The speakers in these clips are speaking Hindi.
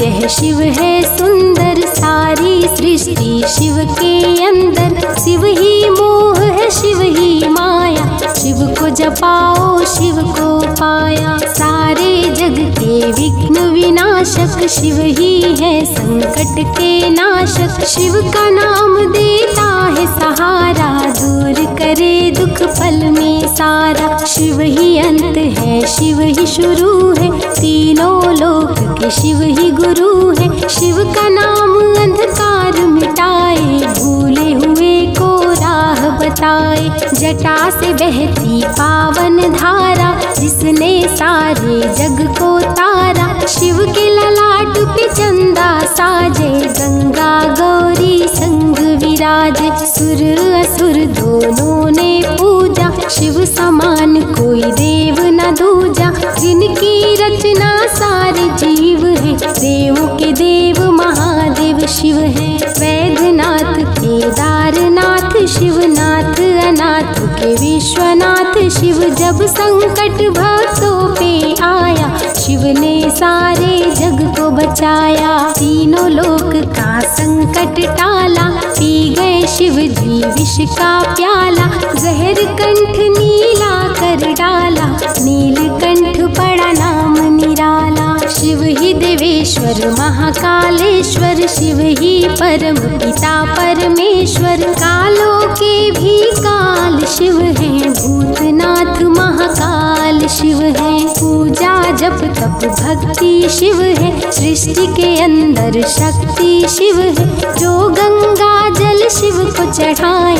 यह शिव है सुंदर, सारी सृष्टि शिव के अंदर। शिव ही मोह है, शिव ही माया, शिव को जपाओ शिव को पाया। सारे जग के विघ्न विनाशक शिव ही है, संकट के नाशक। शिव का नाम देता है सहारा, दूर करे दुख पल में सारा। शिव ही अंत है, शिव ही शुरू है, तीनों लोक के शिव ही गुरु है। शिव का नाम अंधकार मिटाए, भूले हुए को राह बताए। जटा से बहती पावन धारा, जिसने सारे जग को तारा। शिव के ललाट पे चंदा साजे, गंगा गौरी संग विराज। सुर असुर दोनों ने पूजा, शिव समान कोई देव न दूजा। जिनकी रचना सारे जीव है, देवों के देव महादेव शिव है। वैद्यनाथ केदारनाथ शिवनाथ अनाथ के विश्वनाथ शिव। जब संकट भक्तों पे आया, शिव ने सारे जग को बचाया। तीनों लोक का संकट टाला, पी गए शिव जी विष का प्याला। जहर कंठ नीला कर डाला, नीलकंठ पड़ा नाम निराला। शिव ही देवेश्वर महाकालेश्वर, शिव ही परम पिता परमेश्वर। कालों के भी काल शिव है, भूतनाथ महाकाल शिव है। पूजा जप तप भक्ति शिव है, सृष्टि के अंदर शक्ति शिव है। जो गंगा जल शिव को चढ़ाए,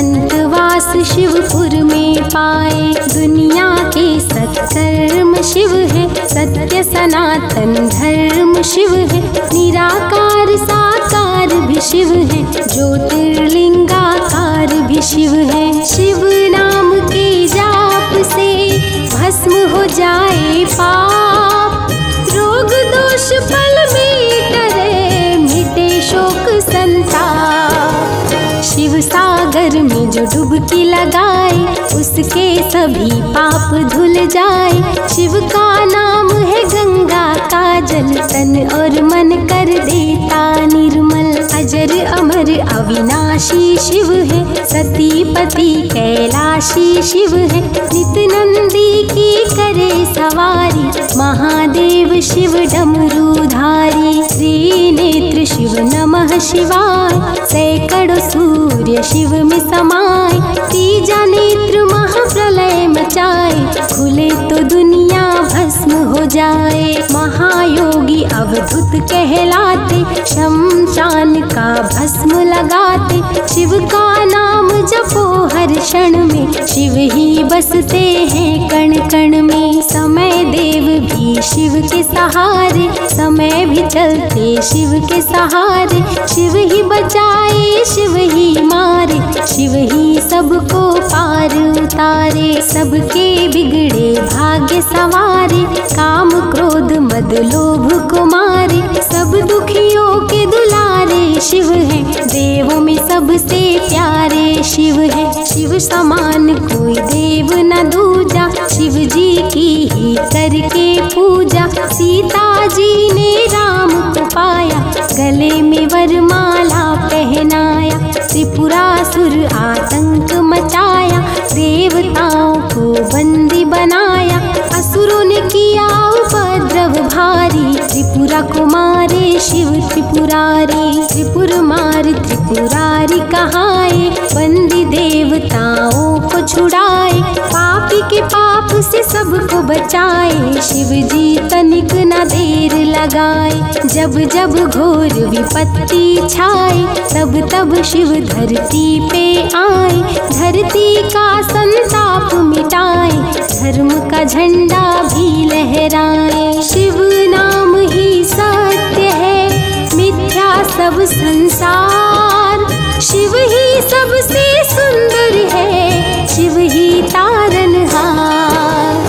अंतवास शिवपुर में पाए। दुनिया के सत्कर्म शिव है, सत्य सनातन धर्म शिव है। निराकार साकार भी शिव है, ज्योतिर्लिंगाकार भी शिव है। शिव नाम के जाप से भस्म हो जाए पाप, रोग दोष फल मिटे, मिटे शोक संताप। शिव सागर में जो डुबकी लगाए, उसके सभी पाप धुल जाए। शिव का नाम है गंगा का जल, तन और मन कर देता निर्मल। अजर अमर अविनाशी शिव है, सतीपति कैलाशी शिव है। नित नंदी की करे सवारी, महादेव शिव डमरूधारी। श्री नेत्र शिव नमः शिवाय, सैकड़ों सूर्य शिव में समाये। तीजा नेत्र महाप्रलय मचाए, खुले तो दुनिया भस्म हो जाए। महायोगी अवधूत कहलाते, शमशान का भस्म लगाते। शिव का नाम जपो हर क्षण में, शिव ही बसते हैं कण कण में। समय देव भी शिव के सहारे, समय भी चलते शिव के सहारे। शिव ही बचाए शिव ही मारे, शिव ही सबको पार उतारे। सबके बिगड़े भाग्य सवार, काम क्रोध मद लोभ को मारे। सब दुखियों के दुलारे शिव है, देवों में सबसे प्यारे शिव है। शिव समान कोई देव न दूजा, शिव जी की ही करके पूजा। सीता जी ने राम को पाया, गले में वरमाला पहनाया। त्रिपुरासुर आतंक मचाया, देवताओं को बंदी बनाया। असुरों ने किया उपद्रव भारी, त्रिपुरा कुमारे शिव त्रिपुरारी। त्रिपुर मार त्रिपुरारी कहाए, बंदी देवताओं को छुड़ाए। पापी के पाप से सबको बचाए, शिव जी तनिक न देर लगाए। जब जब घोर विपत्ति छाए, तब तब शिव धरती पे आए। धरती का संताप मिटाए, धर्म का झंडा भी लहराए। शिव नाम ही सत्य है, मिथ्या सब संसार। शिव ही सबसे सुंदर है, शिव ही तारनहार।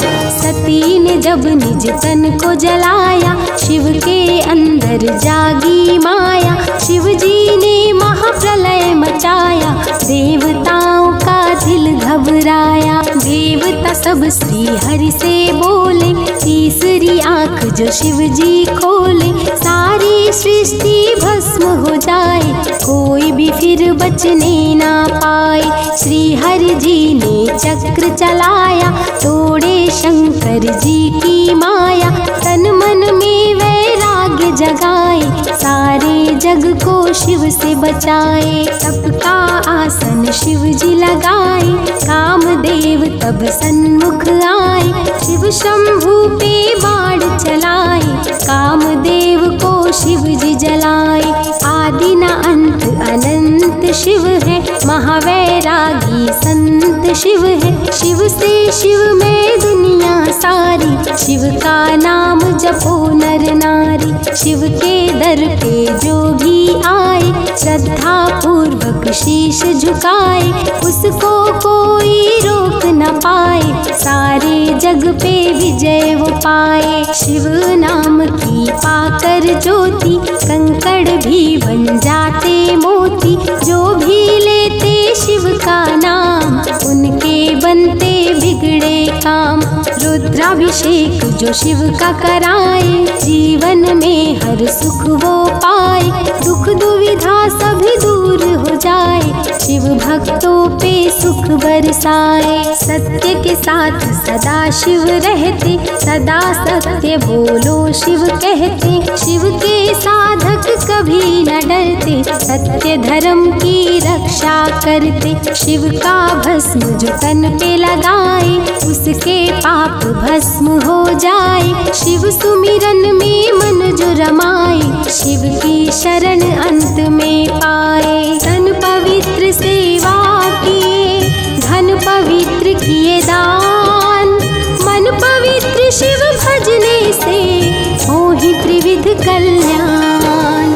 सती ने जब निज तन को जलाया, शिव के अंदर जागी माया। शिव जी ने महाप्रलय मचाया, देवताओं का दिल घबराया। देवता सब श्री हरि से बोले, तीसरी आ आँख जो शिव जी खोले सारी सृष्टि भस्म हो जाए, कोई भी फिर बचने ना पाए। श्री हरि जी ने चक्र चलाया, तोड़े शंकर जी की माया, तन मन में वैराग्य जगाए, सारे जग को शिव से बचाए। सबका आसन शिव जी लगाए, कामदेव तब सन्मुख आए, शिव शंभू पे बाण चलाए, कामदेव को शिव जी जलाए। आदि न अंत अनंत शिव है, महावैरागी संत शिव है, शिव से शिव में दुनिया सारी, शिव का नाम जपो नर नारी। शिव के दर पे जो भी आए, श्रद्धा पूर्वक शीश झुकाए, उसको कोई रोक न पाए, सारे जग पे विजय वो पाए। शिव नाम की पाकर ज्योति, कंकड़ भी बन जाते मोती, जो भी लेते शिव का नाम, उनके बनते बिगड़े काम। रुद्राभिषेक जो शिव का कराए, जीवन में हर सुख वो पाए, दुख दुविधा सभी दूर हो जाए, शिव भक्तों पे सुख बरसाए। सत्य के साथ सदा शिव रहते, सदा सत्य बोलो शिव कहते, शिव के साधक कभी न डरते, सत्य धर्म की रक्षा करते। शिव का भस्म जो तन पे लगाए, उसके पाप भस्म हो जाए, शिव सुमिरन में मन जो रमाए, शिव की शरण अंत में पाए। धन पवित्र सेवा किए, धन पवित्र किए दान, मन पवित्र शिव भजने से होहि त्रिविध कल्याण।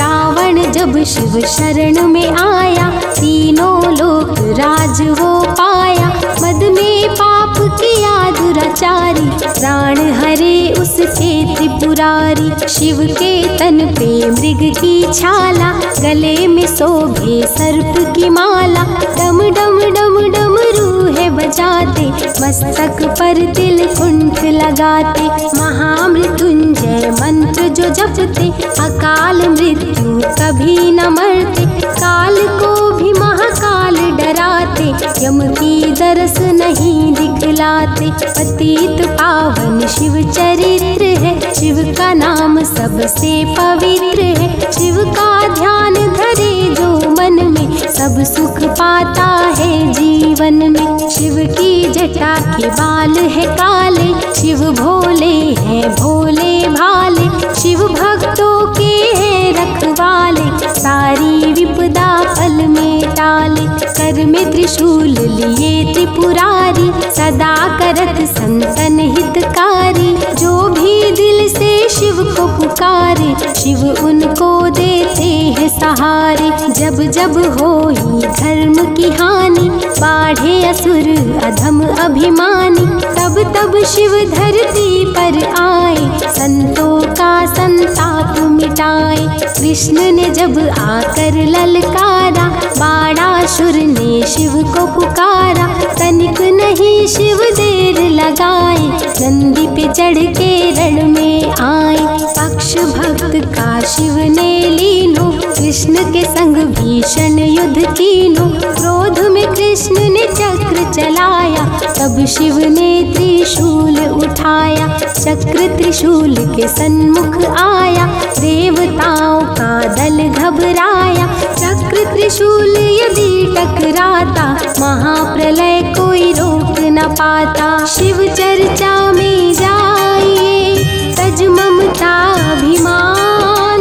रावण जब शिव शरण में आया, तीनों लोक राज वो पाया, मद में पाप किया दुराचारी, प्राण हरे उसके त्रिपुरारी। शिव के तन पे मृग की छाला, गले में शोभे सर्प की माला, डम डम डम डम रूहे बजाते, मस्तक पर तिलकुंठ लगाते, महामृत्युंजय मंत्र जो जपते, अकाल मृत्यु कभी न मरते, काल को भी महाकाल डराते, यम की दरस नहीं दिखलाते। पतित पावन शिव चरित्र है, शिव का नाम सबसे पवित्र है, शिव का ध्यान धरे जो मन में, सब सुख पाता है जीवन में। शिव की जटा के बाल है काले, शिव भोले हैं भोले भाले, शिव भक्तों के हैं रखवाले, सारी विपदा फल में टाले। कर में त्रिशूल लिए त्रिपुरारी, सदा करत संतन हितकारी, जो भी दिल से शिव को पुकारे, शिव उनको देते हैं सहारे। जब जब होई धर्म की हानि, बाढ़े असुर अधम अभिमानी, तब तब शिव धरती पर आए, संतों का संताप मिटाए। कृष्ण ने जब आकर ललकारा, बाणासुर ने शिव को पुकारा, तनिक नहीं शिव देर लगाए, नंदी पे चढ़ के रण में आए। पक्ष भक्त का शिव ने लीनो, कृष्ण के संग भीषण युद्ध कीनो, क्रोध में कृष्ण ने चक्र चलाया, तब शिव ने त्रिशूल उठाया, चक्र त्रिशूल के सन्मुख आया, देवताओं का दल घबराया, चक्र त्रिशूल यदि टकराता, महाप्रलय कोई रोक न पाता। शिव चर्चा में जाइए, तज ममता अभिमान,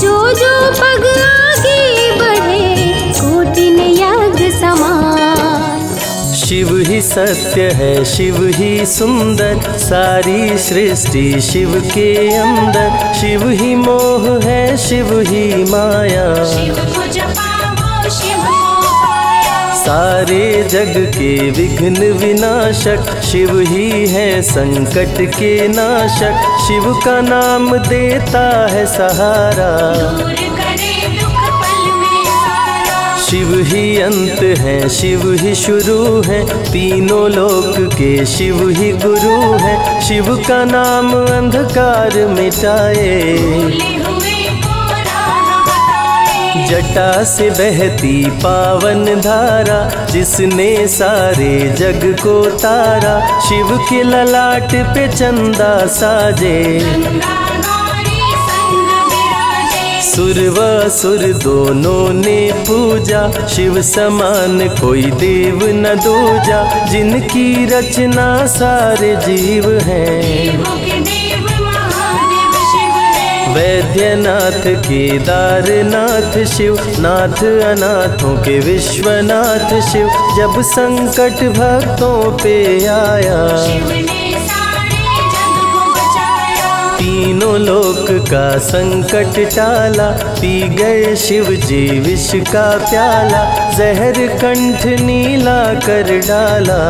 जो पग आगे बढ़े, कोटि यज्ञ समान। शिव ही सत्य है, शिव ही सुंदर, सारी सृष्टि शिव के अंदर, शिव ही मोह है, शिव ही माया, शिव को जपाओ शिव को पाया। सारे जग के विघ्न विनाशक, शिव ही है संकट के नाशक, शिव का नाम देता है सहारा, शिव ही अंत है, शिव ही शुरू है, तीनों लोक के शिव ही गुरु है। शिव का नाम अंधकार मिटाए, जटा से बहती पावन धारा, जिसने सारे जग को तारा। शिव के ललाट पे चंदा साजे, सुर व असुर दोनों ने पूजा, शिव समान कोई देव न दूजा। जिनकी रचना सारे जीव हैं, वैद्यनाथ केदारनाथ शिव, नाथ अनाथों के विश्वनाथ शिव। जब संकट भक्तों पे आया, तीनों लोक का संकट टाला। पी गए शिव जी विष का प्याला, जहर कंठ नीला कर डाला।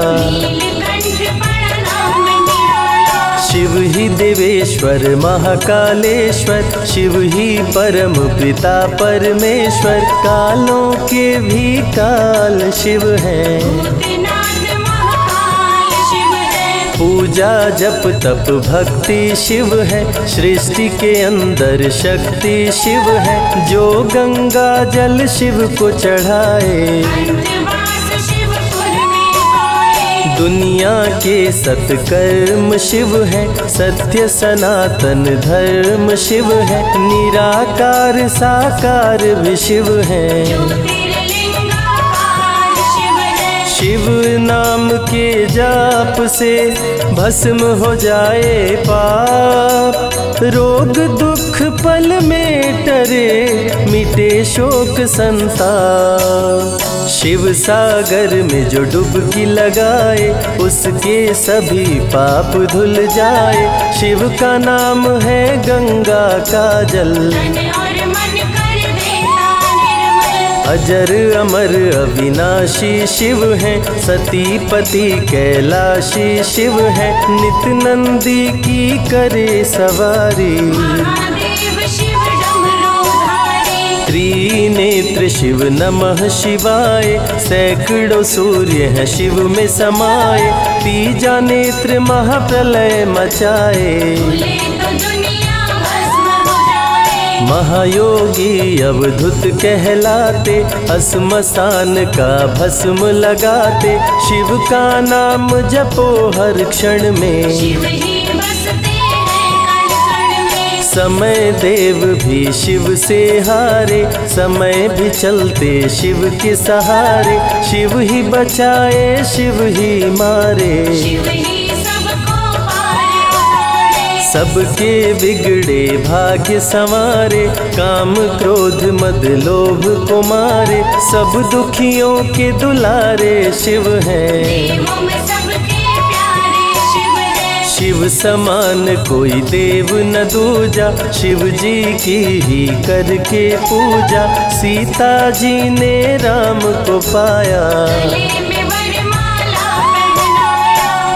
शिव ही देवेश्वर महाकालेश्वर, शिव ही परम पिता परमेश्वर। कालों के भी काल शिव हैं, पूजा जप तप भक्ति शिव है, सृष्टि के अंदर शक्ति शिव है। जो गंगा जल शिव को चढ़ाए, दुनिया के सत्कर्म शिव है, सत्य सनातन धर्म शिव है। निराकार साकार भी शिव है, शिव नाम के जाप से भस्म हो जाए पाप। रोग दुख पल में टरे, मिटे शोक संताप। शिव सागर में जो डुबकी लगाए, उसके सभी पाप धुल जाए। शिव का नाम है गंगा का जल, अजर अमर अविनाशी शिव है, सतीपति कैलाशी शिव है। नित नंदी की करे सवारी, त्रिनेत्र शिव नमः शिवाय। सैकड़ों सूर्य हैं शिव में समाये, तीजा नेत्र महाप्रलय मचाए। महायोगी अवधुत कहलाते, अस्मशान का भस्म लगाते। शिव का नाम जपो हर क्षण में, समय देव भी शिव से हारे। समय भी चलते शिव के सहारे, शिव ही बचाए शिव ही मारे। सबके बिगड़े भाग्य संवारे, काम क्रोध मद लोभ को मारे। सब दुखियों के दुलारे शिव हैं, शिव समान कोई देव न दूजा। शिव जी की ही करके पूजा, सीता जी ने राम को पाया।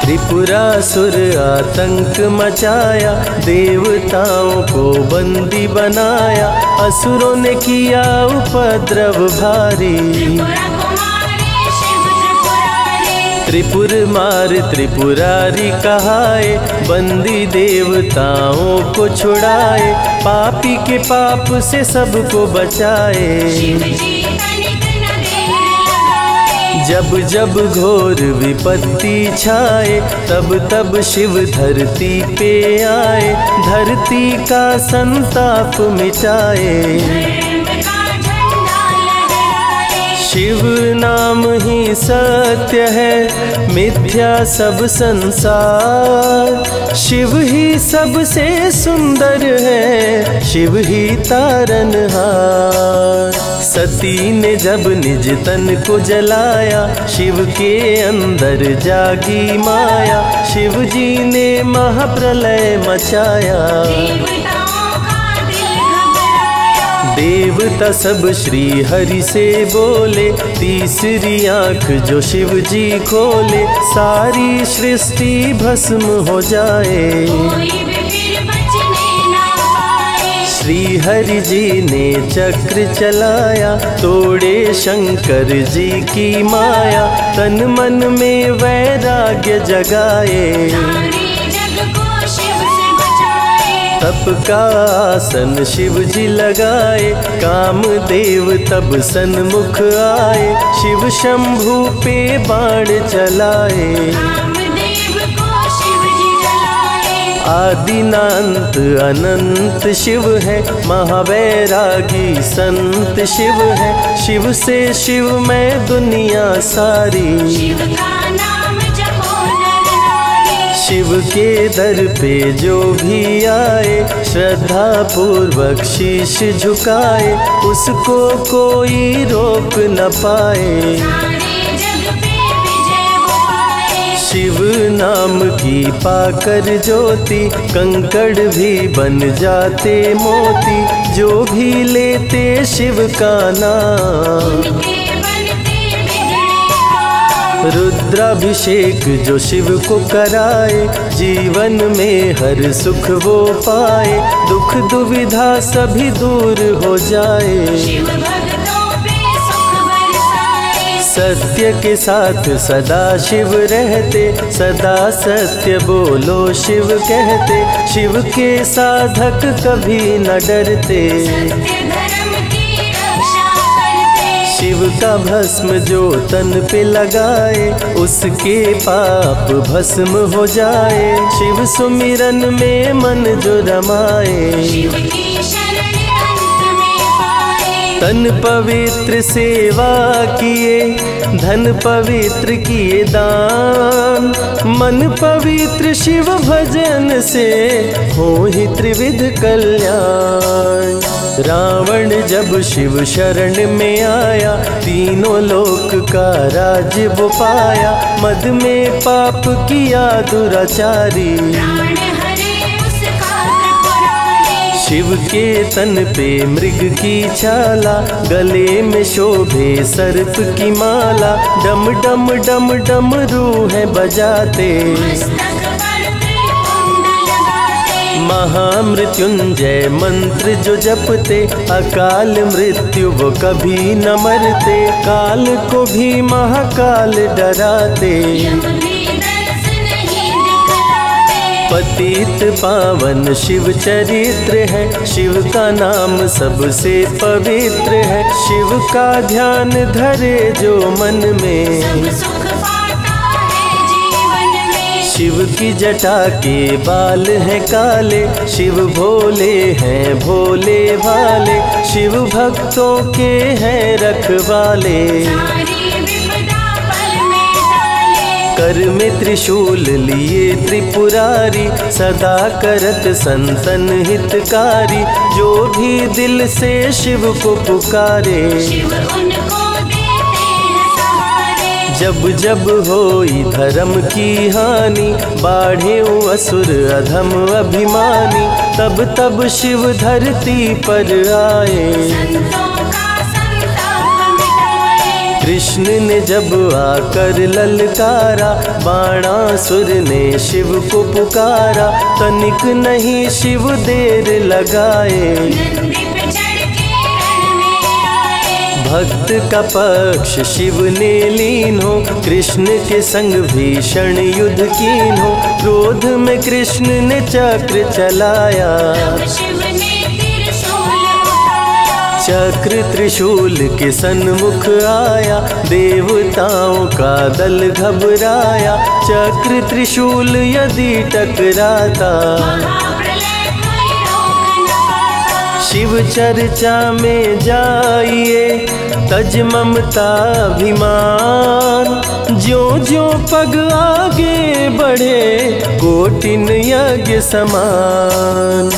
त्रिपुरासुर आतंक मचाया, देवताओं को बंदी बनाया। असुरों ने किया उपद्रव भारी, त्रिपुर मार त्रिपुरारी कहाए। बंदी देवताओं को छुड़ाए, पापी के पाप से सबको बचाए। जब जब घोर विपत्ति छाए, तब तब शिव धरती पे आए। धरती का संताप मिटाए, शिव नाम ही सत्य है, मिथ्या सब संसार। शिव ही सबसे सुंदर है, शिव ही तारनहार। सती ने जब निज तन को जलाया, शिव के अंदर जागी माया। शिव जी ने महाप्रलय मचाया, देवता सब श्री हरि से बोले। तीसरी आंख जो शिव जी खोले, सारी सृष्टि भस्म हो जाए। श्री हरि जी ने चक्र चलाया, तोड़े शंकर जी की माया, तन मन में वैराग्य जगाए, जग को शिव से बचाए। तप का आसन शिव जी लगाए, काम देव तब सन्मुख आए, शिव शंभू पे बाण चलाए। आदिनांत अनंत शिव है, महावैरागी संत शिव है, शिव से शिव में दुनिया सारी। शिव का नाम जपो निरंतर, शिव के दर पे जो भी आए, श्रद्धा पूर्वक शीश झुकाए, उसको कोई रोक न पाए। शिव नाम की पाकर ज्योति, कंकड़ भी बन जाते मोती, जो भी लेते शिव का नाम। रुद्राभिषेक जो शिव को कराए, जीवन में हर सुख वो पाए, दुख दुविधा सभी दूर हो जाए। सत्य के साथ सदा शिव रहते, सदा सत्य बोलो शिव कहते, शिव के साधक कभी न डरते। शिव का भस्म जो तन पे लगाए, उसके पाप भस्म हो जाए, शिव सुमिरन में मन जो रमाए। तन पवित्र सेवा किए, धन पवित्र किए दान, मन पवित्र शिव भजन से हो ही त्रिविध कल्याण। रावण जब शिव शरण में आया, तीनों लोक का राज वो पाया, मद में पाप किया दुराचारी। शिव के तन पे मृग की छाला, गले में शोभे सर्प की माला, डम डम डम डम रूहें बजाते। महामृत्युंजय मंत्र जो जपते, अकाल मृत्यु वो कभी न मरते, काल को भी महाकाल डराते। पतित पावन शिव चरित्र है, शिव का नाम सबसे पवित्र है, शिव का ध्यान धरे जो मन में, सब सुख पाता है जीवन में। शिव की जटा के बाल हैं काले, शिव भोले हैं भोले भाले, शिव भक्तों के हैं रखवाले। कर में त्रिशूल लिए त्रिपुरारी, सदा करत संतन हितकारी, जो भी दिल से शिव को पुकारे, शिव उनको देते हैं सहारे। जब जब होई धर्म की हानि, बाढ़े असुर अधम अभिमानी, तब तब शिव धरती पर आए। कृष्ण ने जब आकर ललकारा, बाणासुर ने शिव को पुकारा, तनिक नहीं शिव देर लगाए। भक्त का पक्ष शिव ने लीन हो, कृष्ण के संग भीषण युद्ध कीन हो, क्रोध में कृष्ण ने चक्र चलाया। चक्र त्रिशूल के सन्मुख आया, देवताओं का दल घबराया, चक्र त्रिशूल यदि टकराता, शिव चर्चा में जाइए तज ममता अभिमान, ज्यों ज्यों पग आगे बढ़े कोटिन यज्ञ समान।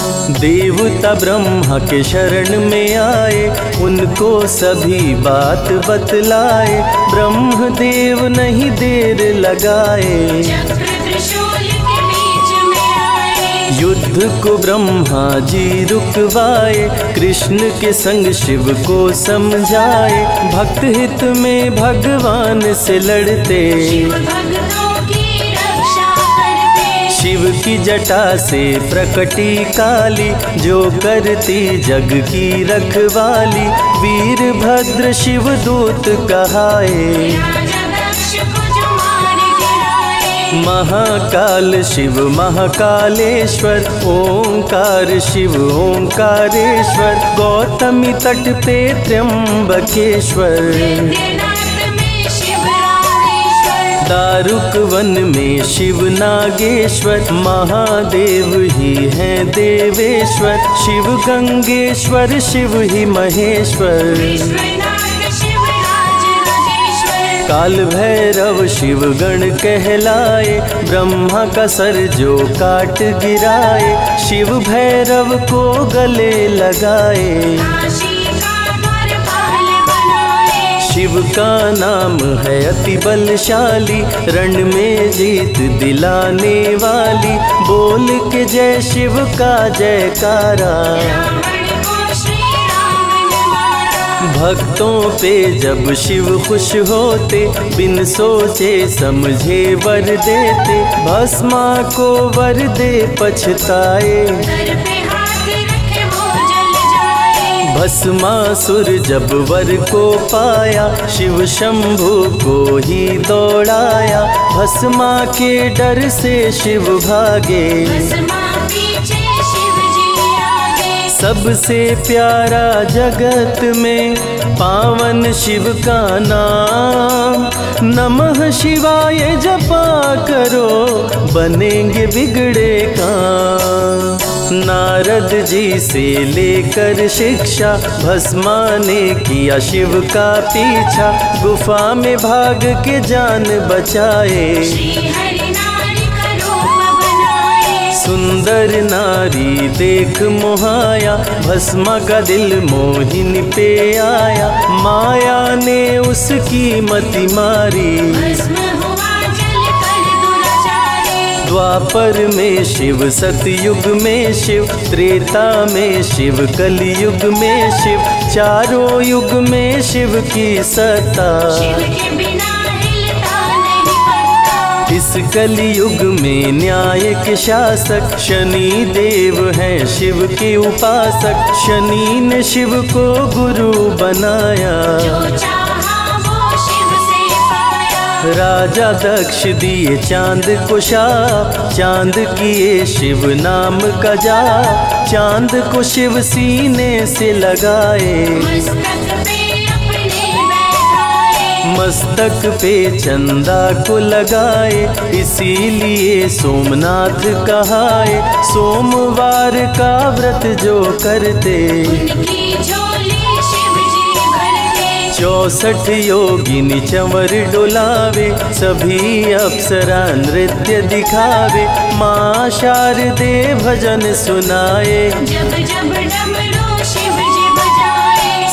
देवता ब्रह्मा के शरण में आए, उनको सभी बात बतलाए, ब्रह्म देव नहीं देर लगाए। युद्ध को ब्रह्मा जी रुकवाए, कृष्ण के संग शिव को समझाए, भक्त हित में भगवान से लड़ते। शिव की जटा से प्रकटी काली, जो करती जग की रखवाली। वीरभद्र शिव दूत कहाए, महाकाल शिव महाकालेश्वर, ओंकार शिव ओंकारेश्वर। गौतमी तट पे त्र्यंबकेश्वर, दारुक वन में शिव नागेश्वर। महादेव ही हैं देवेश्वर, शिव गंगेश्वर शिव ही महेश्वर। काल भैरव शिव गण कहलाए, ब्रह्मा का सर जो काट गिराए, शिव भैरव को गले लगाए। शिव का नाम है अति बलशाली, रण में जीत दिलाने वाली। बोल के जय शिव का जयकारा, भक्तों पे जब शिव खुश होते, बिन सोचे समझे वर देते। भस्मा को वर दे पछताए, भस्मासुर जब वर को पाया, शिव शंभु को ही दौड़ाया। भस्मा के डर से शिव भागे, सबसे प्यारा जगत में पावन शिव का नाम। नमः शिवाय जपा करो, बनेंगे बिगड़े काम। नारद जी से लेकर शिक्षा, भस्मा ने किया शिव का पीछा। गुफा में भाग के जान बचाए, सुंदर नारी देख मोहाया। भस्मा का दिल मोहिन पे आया, माया ने उसकी मति मारी। द्वापर में शिव, सतयुग में शिव, त्रेता में शिव, कलयुग में शिव। चारों युग में शिव की सत्ता, इस कलयुग में न्याय के शासक। शनि देव हैं शिव के उपासक, शनि ने शिव को गुरु बनाया। राजा दक्ष दिए चांद को शाप, चांद किए शिव नाम का जाप। चांद को शिव सीने से लगाए, मस्तक पे चंदा को लगाए। इसीलिए सोमनाथ कहाए, सोमवार का व्रत जो करते। 64 योगिनी चंवर डोलावे, सभी अप्सरा नृत्य दिखावे। माँ शारदे भजन सुनाए,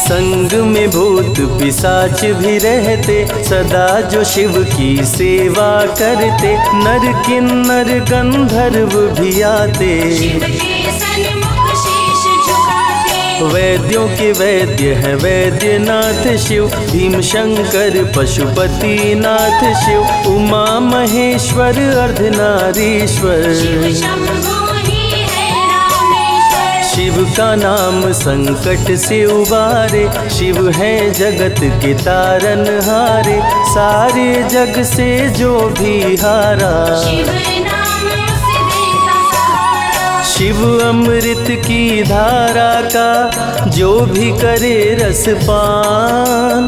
संग में भूत पिशाच भी रहते। सदा जो शिव की सेवा करते, नर किन्नर गंधर्व भी आते। वैद्यों के वैद्य है वैद्यनाथ शिव, भीम शंकर पशुपति नाथ शिव। उमा महेश्वर अर्धनारीश्वर, शिव का नाम संकट से उबारे। शिव है जगत के तारन हारे, सारे जग से जो भी हारा। शिव अमृत की धारा का जो भी करे रसपान,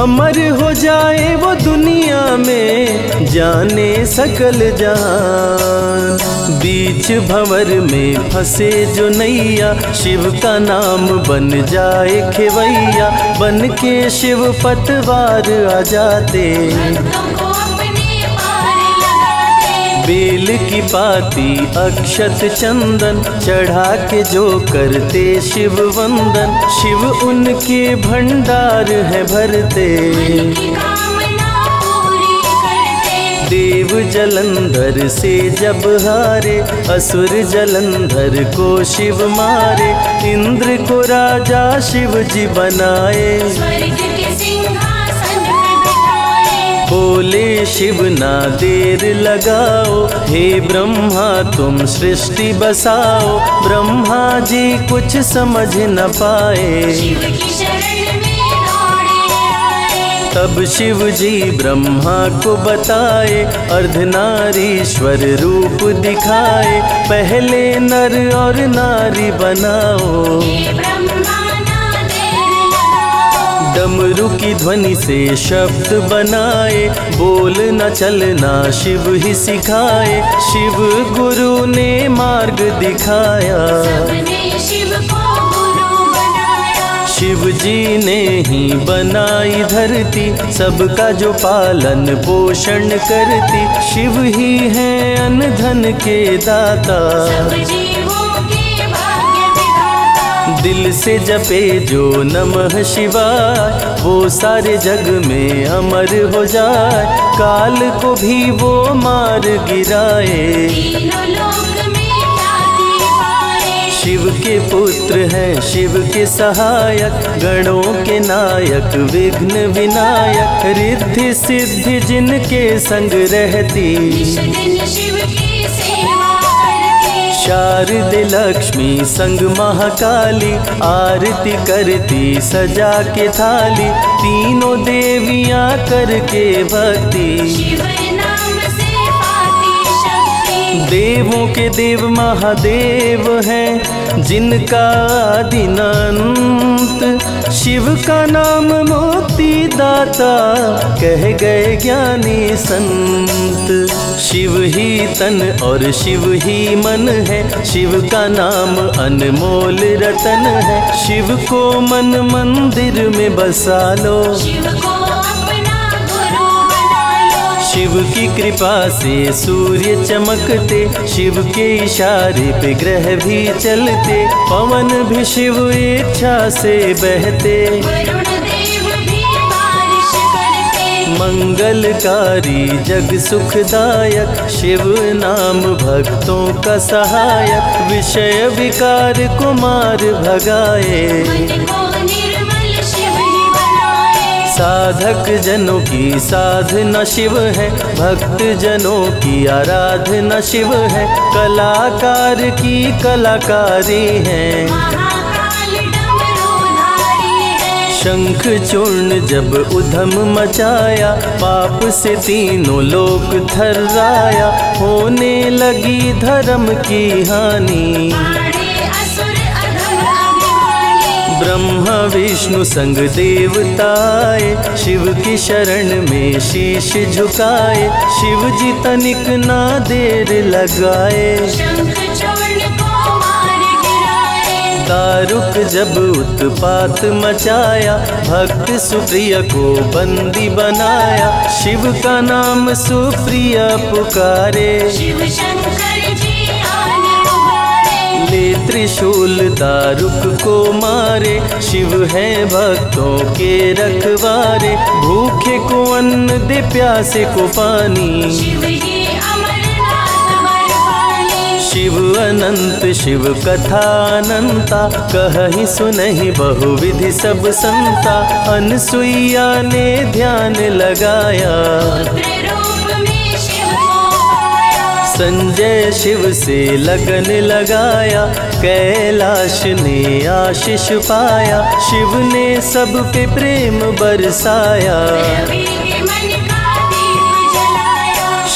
अमर हो जाए वो दुनिया में, जाने सकल जान। बीच भंवर में फंसे जो नैया, शिव का नाम बन जाए खेवैया। बन के शिव पतवार आ जाते, बेल की पाती अक्षत चंदन, चढ़ा के जो करते शिव वंदन। शिव उनके भंडार है भरते, देव जलंधर से जब हारे, असुर जलंधर को शिव मारे। इंद्र को राजा शिव जी बनाए, बोले शिव ना देर लगाओ, हे ब्रह्मा तुम सृष्टि बसाओ। ब्रह्मा जी कुछ समझ न पाए, शिव की शरण में दौड़े। तब शिव जी ब्रह्मा को बताए, अर्धनारीश्वर रूप दिखाए। पहले नर और नारी बनाओ, डमरू की ध्वनि से शब्द बनाए। बोलना चलना शिव ही सिखाए, शिव गुरु ने मार्ग दिखाया। सबने शिव को गुरु बनाया, शिव जी ने ही बनाई धरती। सबका जो पालन पोषण करती, शिव ही है अन्न धन के दाता। दिल से जपे जो नमः शिवाय, वो सारे जग में अमर हो जाए। काल को भी वो मार गिराए, तीनों लोक में ख्याति पाए। शिव के पुत्र हैं शिव के सहायक, गणों के नायक विघ्न विनायक। रिद्धि सिद्धि जिनके संग रहती, शिव की शारद लक्ष्मी संग महाकाली। आरती करती सजा के थाली, तीनों देवियां करके भक्ति। शिव नाम से पाती शक्ति, देवों के देव महादेव हैं जिनका दिनांत। शिव का नाम मोती दाता, कह गए ज्ञानी संत। शिव ही तन और शिव ही मन है, शिव का नाम अनमोल रतन है। शिव को मन मंदिर में बसा लो, शिव को अपना गुरु बना लो। शिव की कृपा से सूर्य चमकते, शिव के इशारे पे ग्रह भी चलते। पवन भी शिव इच्छा से बहते, मंगलकारी जग सुखदायक। शिव नाम भक्तों का सहायक, विषय विकार को मार भगाए। साधक जनों की साधना शिव है, भक्त जनों की आराधना शिव है। कलाकार की कलाकारी है, शंख चूर्ण जब उधम मचाया। पाप से तीनों लोक थर्राया, होने लगी धर्म की हानि। ब्रह्मा विष्णु संग देवताए, शिव की शरण में शीश झुकाए। शिव जी तनिक ना देर लगाए, तारुक जब उत्पात मचाया। भक्त सुप्रिय को बंदी बनाया, शिव का नाम सुप्रिय पुकारे। शिव शंकर जी आने उबारे, ले त्रिशूल तारुक को मारे। शिव है भक्तों के रखवारे, भूखे को अन्न दे प्यासे को पानी। शिव अनंत शिव कथा अनंता, कहहि सुनहि बहु विधि सब संता। अनसुईया ने ध्यान लगाया, संजय शिव से लगन लगाया। कैलाश ने आशीष पाया, शिव ने सब पे प्रेम बरसाया।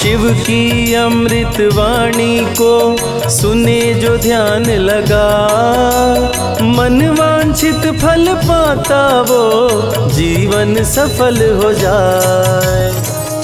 शिव की अमृत वाणी को सुने जो ध्यान लगा, मन वांछित फल पाता वो, जीवन सफल हो जाए।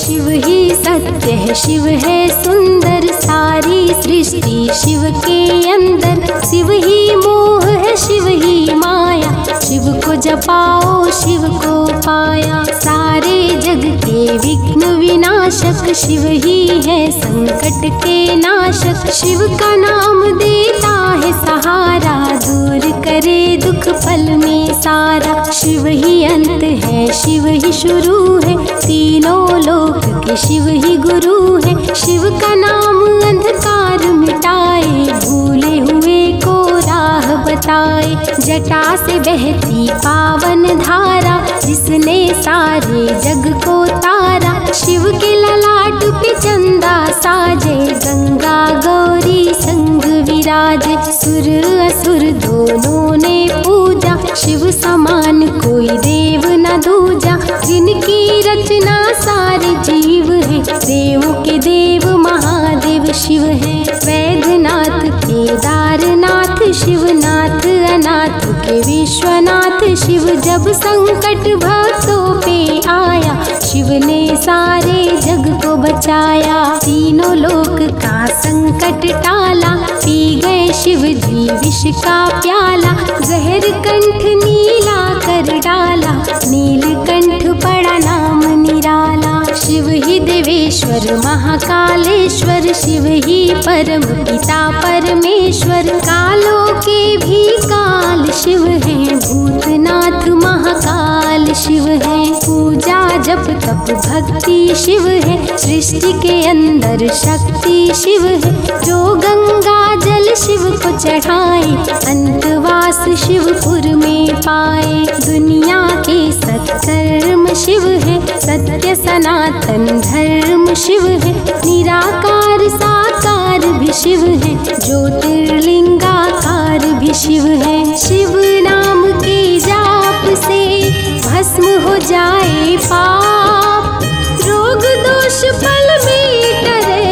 शिव ही सत्य है, शिव है सुंदर, सारी सृष्टि शिव के अंदर। शिव ही मोह है, शिव ही माया, शिव को जपाओ शिव को पाया। सारे जग के विघ्न विनाशक, शिव ही है संकट के नाशक। शिव का नाम देता है सहारा, दूर करे दुख फल में सारा। शिव ही अंत है, शिव ही शुरू है, तीनों लोक के शिव ही गुरु है। शिव का नाम अंधकार मिटाए, भूले हुए को राह बताए। जटा से बहती पावन धारा, जिसने सारे जग को तारा। शिव के ललाट पे चंदा साजे, गंगा गौरी संग विराज। सुर असुर दोनों ने पूजा, शिव समान कोई देव न दूजा। जिनकी रचना सारे जीव है, देवों के देव महादेव शिव है। वैद्यनाथ केदारनाथ शिवनाथ अनाथ के विश्वनाथ शिव। जब संकट भक्तों पे आया, शिव ने सारे जग को बचाया। तीनों लोक का संकट टाला, पी गए शिव जी विष का प्याला। जहर कंठ नीला कर डाला, नीलकंठ पड़ा नाम निराला। शिव ही देवेश्वर महाकालेश्वर, शिव ही परम पिता परमेश्वर। कालों के भी काल शिव है, भूतनाथ महाकाल शिव है। पूजा जप तप भक्ति शिव है, सृष्टि के अंदर शक्ति शिव है। जो गंगा जल शिव को चढ़ाए, अंतवास शिवपुर में पाए। दुनिया के सत्कर्म शिव है, सत्य सनातन धर्म शिव है। निराकार साकार भी शिव है, ज्योतिर्लिंगाकार भी शिव है। शिव नाम के जाप से भस्म हो जाए पाप, रोग दोष फल मिटरे,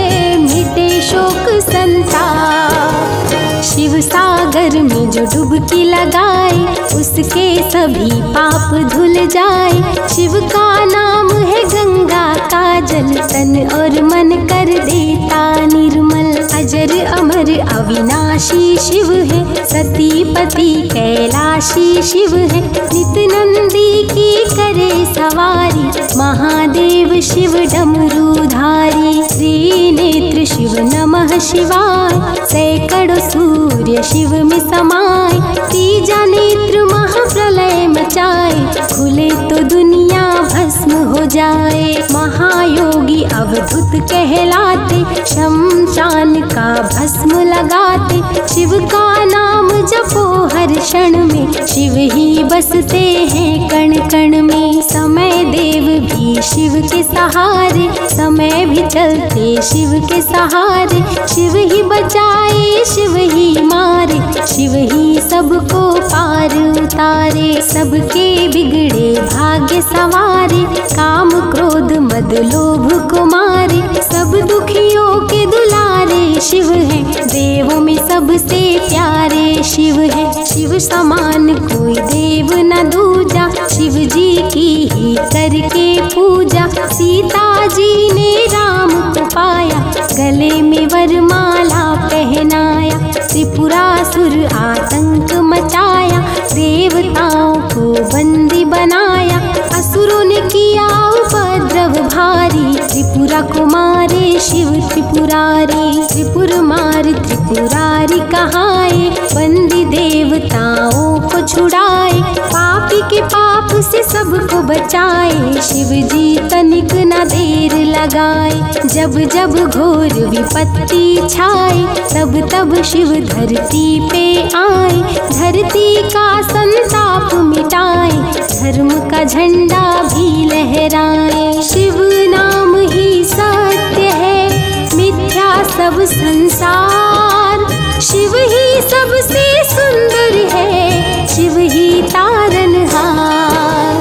मिटे शोक संताप। शिव सागर में जो डुबकी लगाए, उसके सभी पाप धुल जाए। शिव का नाम है गंगा का जल, तन और मन कर देता निर्मल। अजर अमर अविनाशी शिव है, सतीपति कैलाशी शिव है। नित नंदी की करे सवारी, महादेव शिव डमरूधारी। त्रिनेत्र शिव नमः शिवाय, सैकड़ों सूर्य शिव में समाये। तीजा नेत्र महाप्रलय मचाए, खुले तो दुनिया भस्म हो जाए। महायोगी अवधूत कहलाते, शमशान का भस्म लगाते। शिव का नाम जपो हर क्षण में, शिव ही बसते हैं कण कण में। समय देव भी शिव के सहारे, समय भी चलते शिव के सहारे। शिव ही बचाए शिव ही मारे, शिव ही सबको पार उतारे। सबके बिगड़े भाग्य सवार, काम क्रोध मद लोभ को मारे। सब दुखियों के दुलारे शिव है, देवों में सबसे प्यारे शिव है। शिव समान कोई देव न दूजा, शिव जी की ही करके पूजा। सीता जी ने राम को पाया, गले में वरमाला पहनाया। त्रिपुरासुर आतंक मचाया, देवताओं को बंदी बनाया। असुरों ने किया उपद्रव भारी, त्रिपुरा कुमारे शिव त्रिपुरारी। त्रिपुर मार त्रिपुरारी कहाए, बंदी देवताओं को छुड़ाए। पापी के पाप से सबको बचाए, शिव जी तनिक न देर लगाए। जब जब घोर विपत्ति छाए, तब तब शिव धरती पे आए। धरती का संताप मिटाए, धर्म का झंडा भी लहराए। शिव नाम ही सत्य है, मिथ्या सब संसार। शिव ही सबसे सुंदर है, शिव ही तारनहार।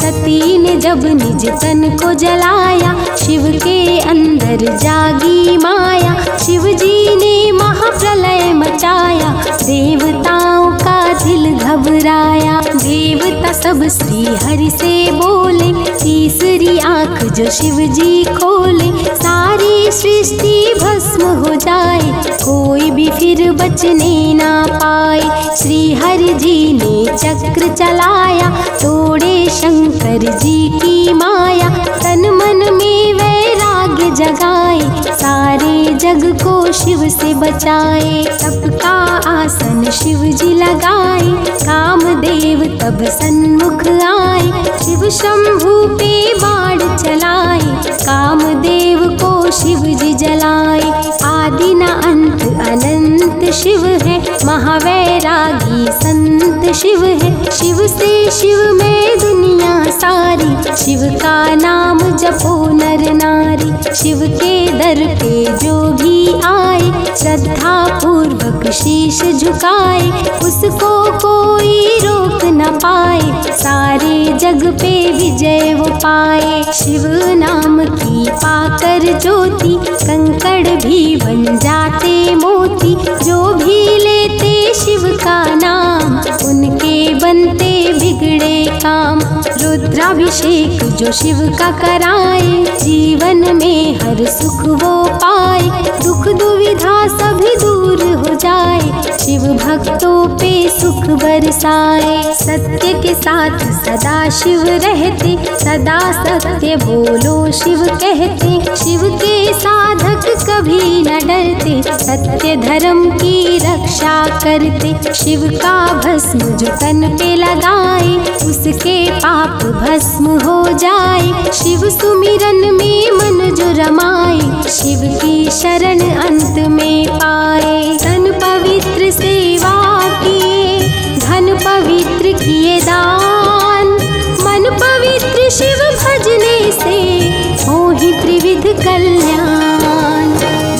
सती ने जब निज तन को जलाया, शिव के अंदर जागी माया। शिव जी ने महाप्रलय मचाया, देवताओं का दिल घबराया। देवता सब श्री हरि से बोले, तीसरी आंख जो शिव जी खोले। सारी सृष्टि भस्म हो जाए, कोई भी फिर बचने ना पाए। श्री हरि जी ने चक्र चलाया, तोड़े शंकर जी की माया। तन मन में वैराग्य जगाए, सारे जग को शिव से बचाए। सबका आसन शिव जी लगाए, कामदेव तब सन्मुख आए। शिव शंभू पे बाण चलाए, कामदेव को शिव जी जलाए। आदि न अंत अनंत शिव है, महावैरागी संत नाथ शिव है, शिव से शिव में दुनिया सारी। शिव का नाम जपो नर नारी, शिव के दर पे जोगी आए, श्रद्धा पूर्वक शीश झुकाए, उसको कोई रोक न पाए, सारे जग पे विजय वो पाए। शिव नाम की पाकर ज्योति, कंकड़ भी बन जाते मोती, जो भी लेते शिव का नाम, उनके बनते बिगड़े काम। रुद्राभिषेक जो शिव का कराए, जीवन में हर सुख वो पाए, दुख दुविधा सभी दूर हो जाए, शिव भक्तों पे सुख बरसाए। सत्य के साथ सदा शिव रहते, सदा सत्य बोलो शिव कहते, शिव के साधक कभी न डरते, सत्य धर्म की रक्षा करते। शिव का भस्म जो तन पे लगाए, उसके पाप भस्म हो जाए, शिव सुमिरन में मन जो रमाए, शिव की शरण अंत में पाए। धन पवित्र सेवा किए, धन पवित्र किए दान, मन पवित्र शिव भजने से हो ही त्रिविध कल्याण।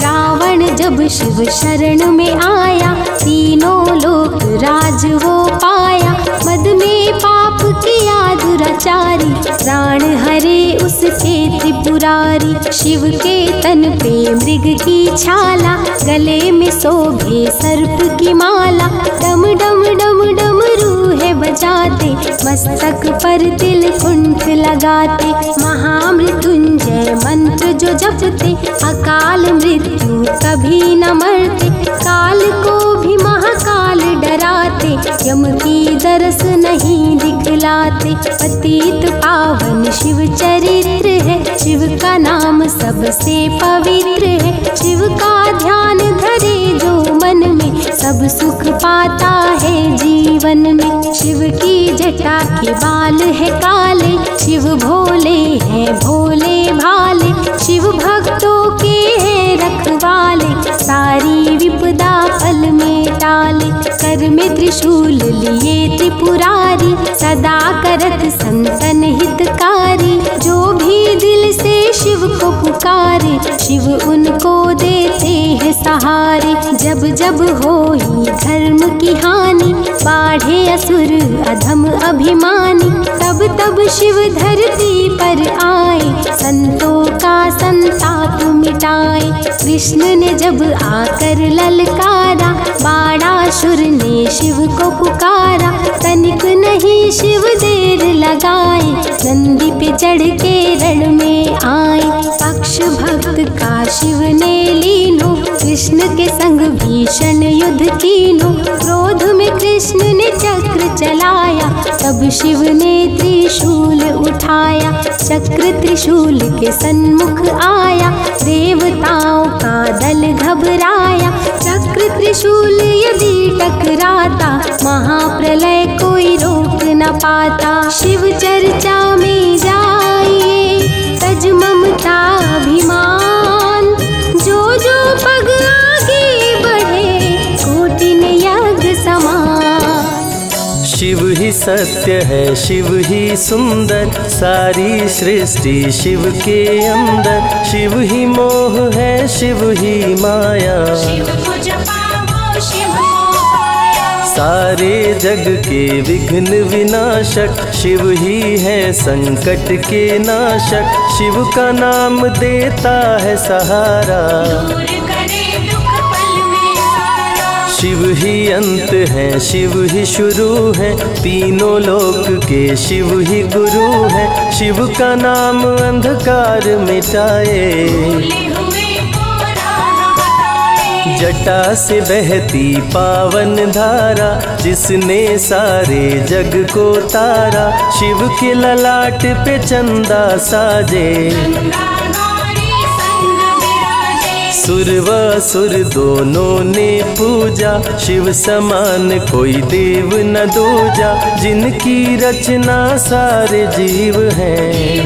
रावण जब शिव शरण में आया, तीनों लोक राज वो पाया, मद में पाप किया दुराचारी, प्राण हरे उसके त्रिपुरारी। शिव के तन पे मृग की छाला, गले में शोभे सर्प की माला, डम डम डम डम रूहे बजाते, मस्तक पर तिलकुंठ लगाते, महामृत्युंजय मंत्र जो जपते, अकाल मृत्यु कभी न मरते, काल को भी महाकाल डराते, यम की दरस नहीं दिखलाते। पतित पावन शिव चरित्र है, शिव का नाम सबसे पवित्र है, शिव का ध्यान धरे जो मन में, सब सुख पाता है जीवन में। शिव की जटा के बाल है काले, शिव भोले हैं भोले भाले, शिव भक्तों के हैं रखवाले, सारी विपदा फल में टाले। कर में त्रिशूल लिए त्रिपुरारी, सदा करत संतन हितकारी, जो भी दिल से शिव को पुकारे, शिव उनको देते हैं सहारे। जब जब होई धर्म की हानि, बाढ़े असुर अधम अभिमानी, तब तब शिव धरती पर आए, संतों का संताप मिटाए। कृष्ण ने जब आकर ललकारा, बाणासुर ने शिव को पुकारा, तनिक नहीं शिव देर लगाए, नंदी पे चढ़ के रण में आए। पक्ष भक्त का शिव ने लीनो, कृष्ण के संग भीषण युद्ध कीनो, क्रोध में कृष्ण ने चक्र चलाया, तब शिव ने त्रिशूल उठाया, चक्र त्रिशूल के सन्मुख आया, देवताओं का दल घबराया, चक्र त्रिशूल यदि टकराता, महाप्रलय कोई रोक न पाता। शिव चर्चा में जाइए, तज ममता अभिमान, जो पग आगे बढ़े, कोटि ने यज्ञ समान। शिव ही सत्य है, शिव ही सुंदर, सारी सृष्टि शिव के अंदर, शिव ही मोह है, शिव ही माया, सारे जग के विघ्न विनाशक, शिव ही है संकट के नाशक, शिव का नाम देता है सहारा, शिव ही अंत है, शिव ही शुरू है, तीनों लोक के शिव ही गुरु है, शिव का नाम अंधकार मिटाए। जटा से बहती पावन धारा, जिसने सारे जग को तारा, शिव के ललाट पे चंदा साजे, सुर व असुर दोनों ने पूजा, शिव समान कोई देव न दूजा, जिनकी रचना सारे जीव हैं,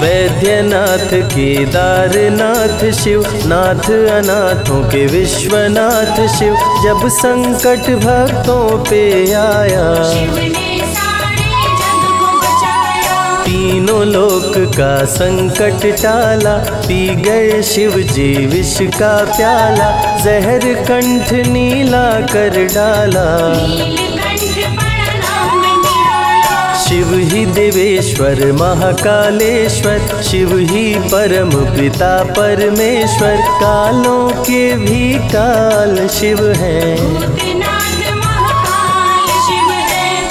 वैद्यनाथ केदारनाथ शिव नाथ अनाथों के विश्वनाथ शिव। जब संकट भक्तों पे आया तीनों लोक का संकट टाला, पी गए शिव जी विष का प्याला। जहर कंठ नीला कर डाला, शिव ही देवेश्वर महाकालेश्वर, शिव ही परम पिता परमेश्वर। कालों के भी काल शिव हैं,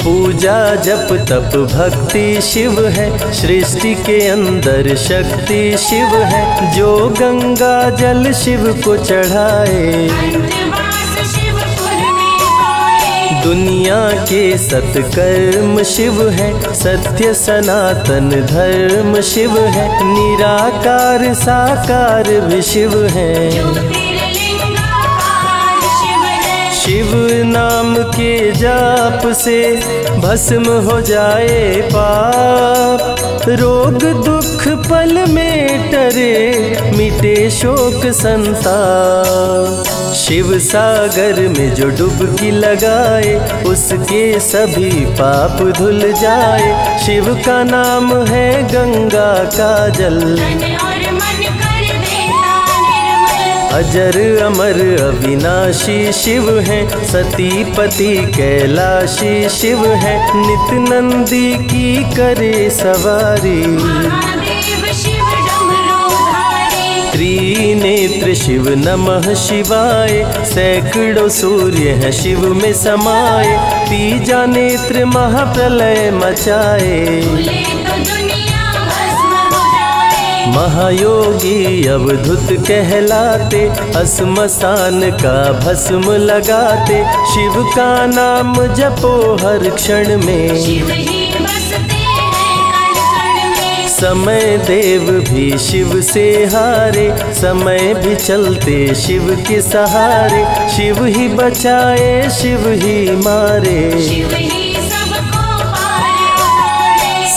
पूजा जप तप भक्ति शिव है, सृष्टि के अंदर शक्ति शिव है। जो गंगा जल शिव को चढ़ाए, दुनिया के सत्कर्म शिव है, सत्य सनातन धर्म शिव है। निराकार साकार भी शिव है, शिव नाम के जाप से भस्म हो जाए पाप, रोग दुख पल में टरे मिटे शोक संताप। शिव सागर में जो डुबकी लगाए उसके सभी पाप धुल जाए। शिव का नाम है गंगा का जल, अजर अमर अविनाशी शिव है, सतीपति कैलाशी शिव है। नित नंदी की करे सवारी, त्रिनेत्र शिव नमः शिवाय। सैकड़ों सूर्य हैं शिव में समाये, तीजा नेत्र महाप्रलय मचाए। महायोगी अवधुत कहलाते, अस्मशान का भस्म लगाते। शिव का नाम जपो हर क्षण में, समय देव भी शिव से हारे, समय भी चलते शिव के सहारे। शिव ही बचाए शिव ही मारे,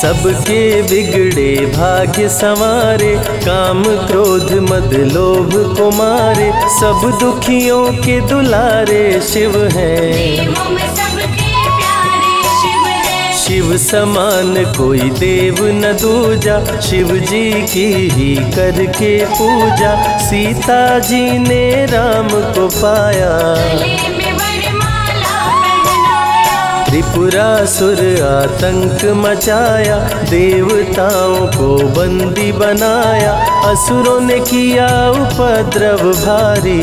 सबके बिगड़े भाग्य संवारे। काम क्रोध मद लोभ को मारे, सब दुखियों के दुलारे शिव हैं। शिव समान कोई देव न दूजा, शिव जी की ही करके पूजा। सीता जी ने राम को पाया, त्रिपुरासुर आतंक मचाया। देवताओं को बंदी बनाया, असुरों ने किया उपद्रव भारी।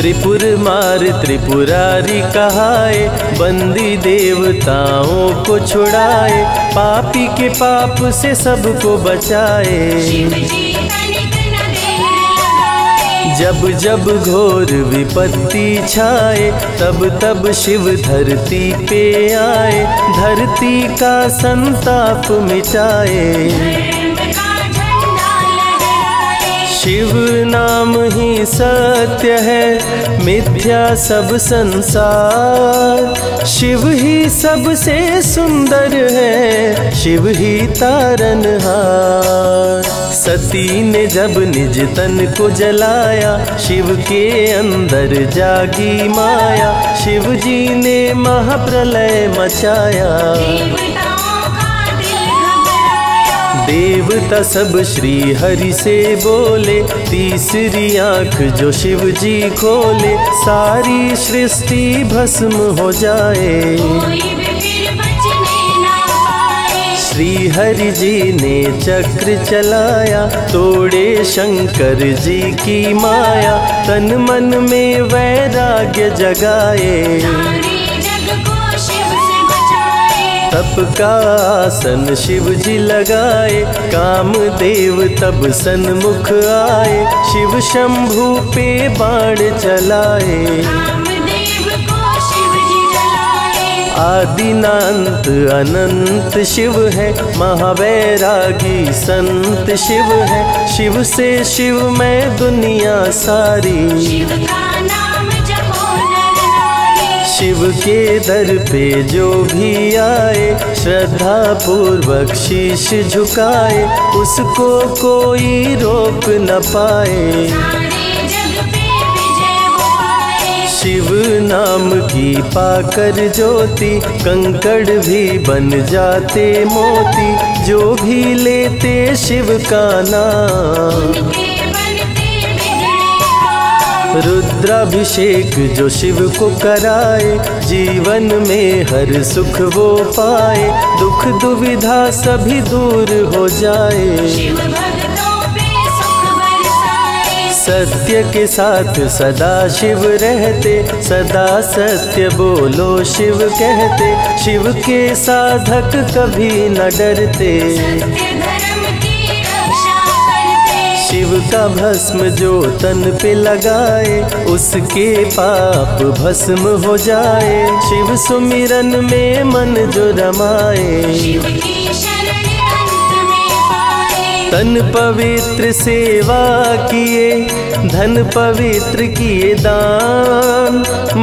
त्रिपुर मार त्रिपुरारी कहाए, बंदी देवताओं को छुड़ाए। पापी के पाप से सबको बचाए, जब जब घोर विपत्ति छाए। तब तब शिव धरती पे आए, धरती का संताप मिटाए। शिव नाम ही सत्य है, मिथ्या सब संसार। शिव ही सबसे सुंदर है, शिव ही तारनहार। सती ने जब निज तन को जलाया, शिव के अंदर जागी माया। शिव जी ने महाप्रलय मचाया, देवता सब श्री हरि से बोले। तीसरी आंख जो शिव जी खोले, सारी सृष्टि भस्म हो जाए। श्री हरि जी ने चक्र चलाया, तोड़े शंकर जी की माया। तन मन में वैराग्य जगाए, तप का आसन शिव जी लगाए। कामदेव तब सन्मुख आए, शिव शंभू पे बाण चलाए। आदिनांत अनंत शिव है, महावैरागी संत शिव है। शिव से शिव में दुनिया सारी, शिव के दर पे जो भी आए, श्रद्धा पूर्वक शीश झुकाए, उसको कोई रोक न पाए। शिव नाम की पाकर ज्योति, कंकड़ भी बन जाते मोती। जो भी लेते शिव का नाम, रुद्राभिषेक जो शिव को कराए, जीवन में हर सुख वो पाए, दुख दुविधा सभी दूर हो जाए। शिव भक्तों पे सुख बरसाए, सत्य के साथ सदा शिव रहते, सदा सत्य बोलो शिव कहते। शिव के साधक कभी न डरते, शिव का भस्म जो तन पे लगाए, उसके पाप भस्म हो जाए। शिव सुमिरन में मन जो रमाए, शिव की शरण अंत में पाए। तन पवित्र सेवा किए, धन पवित्र किए दान,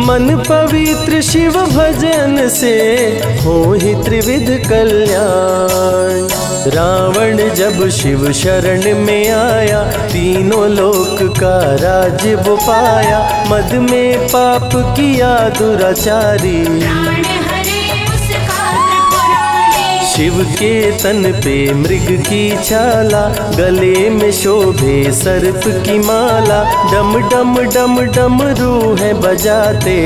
मन पवित्र शिव भजन से हो ही त्रिविध कल्याण। रावण जब शिव शरण में आया, तीनों लोक का राज वो पाया, मद में पाप किया दुराचारी। शिव के तन पे मृग की छाला, गले में शोभे सर्प की माला, डम डम डम डम रूहें बजाते।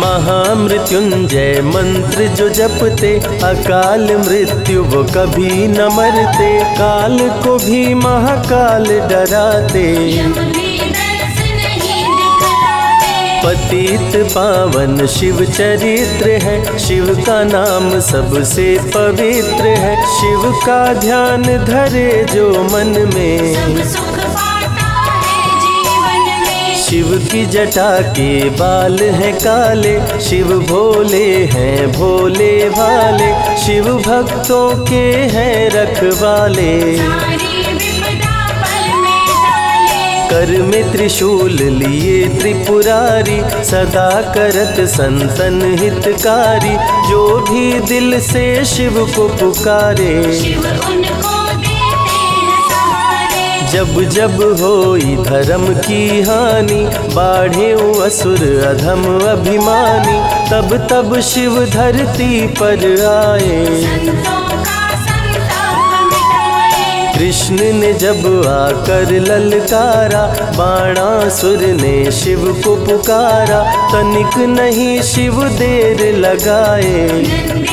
महामृत्युंजय मंत्र जो जपते, अकाल मृत्यु वो कभी न मरते, काल को भी महाकाल डराते। पतित पावन शिव चरित्र है, शिव का नाम सबसे पवित्र है। शिव का ध्यान धरे जो मन में, शिव की जटा के बाल हैं काले, शिव भोले हैं भोले भाले, शिव भक्तों के हैं रखवाले। कर में त्रिशूल लिए त्रिपुरारी, सदा करत संतन हितकारी, जो भी दिल से शिव को पुकारे। जब जब होई धर्म की हानि, बाढ़े असुर अधम अभिमानी, तब तब शिव धरती पर आए। कृष्ण ने जब आकर ललकारा, बाणासुर ने शिव को पुकारा, तनिक नहीं शिव देर लगाए।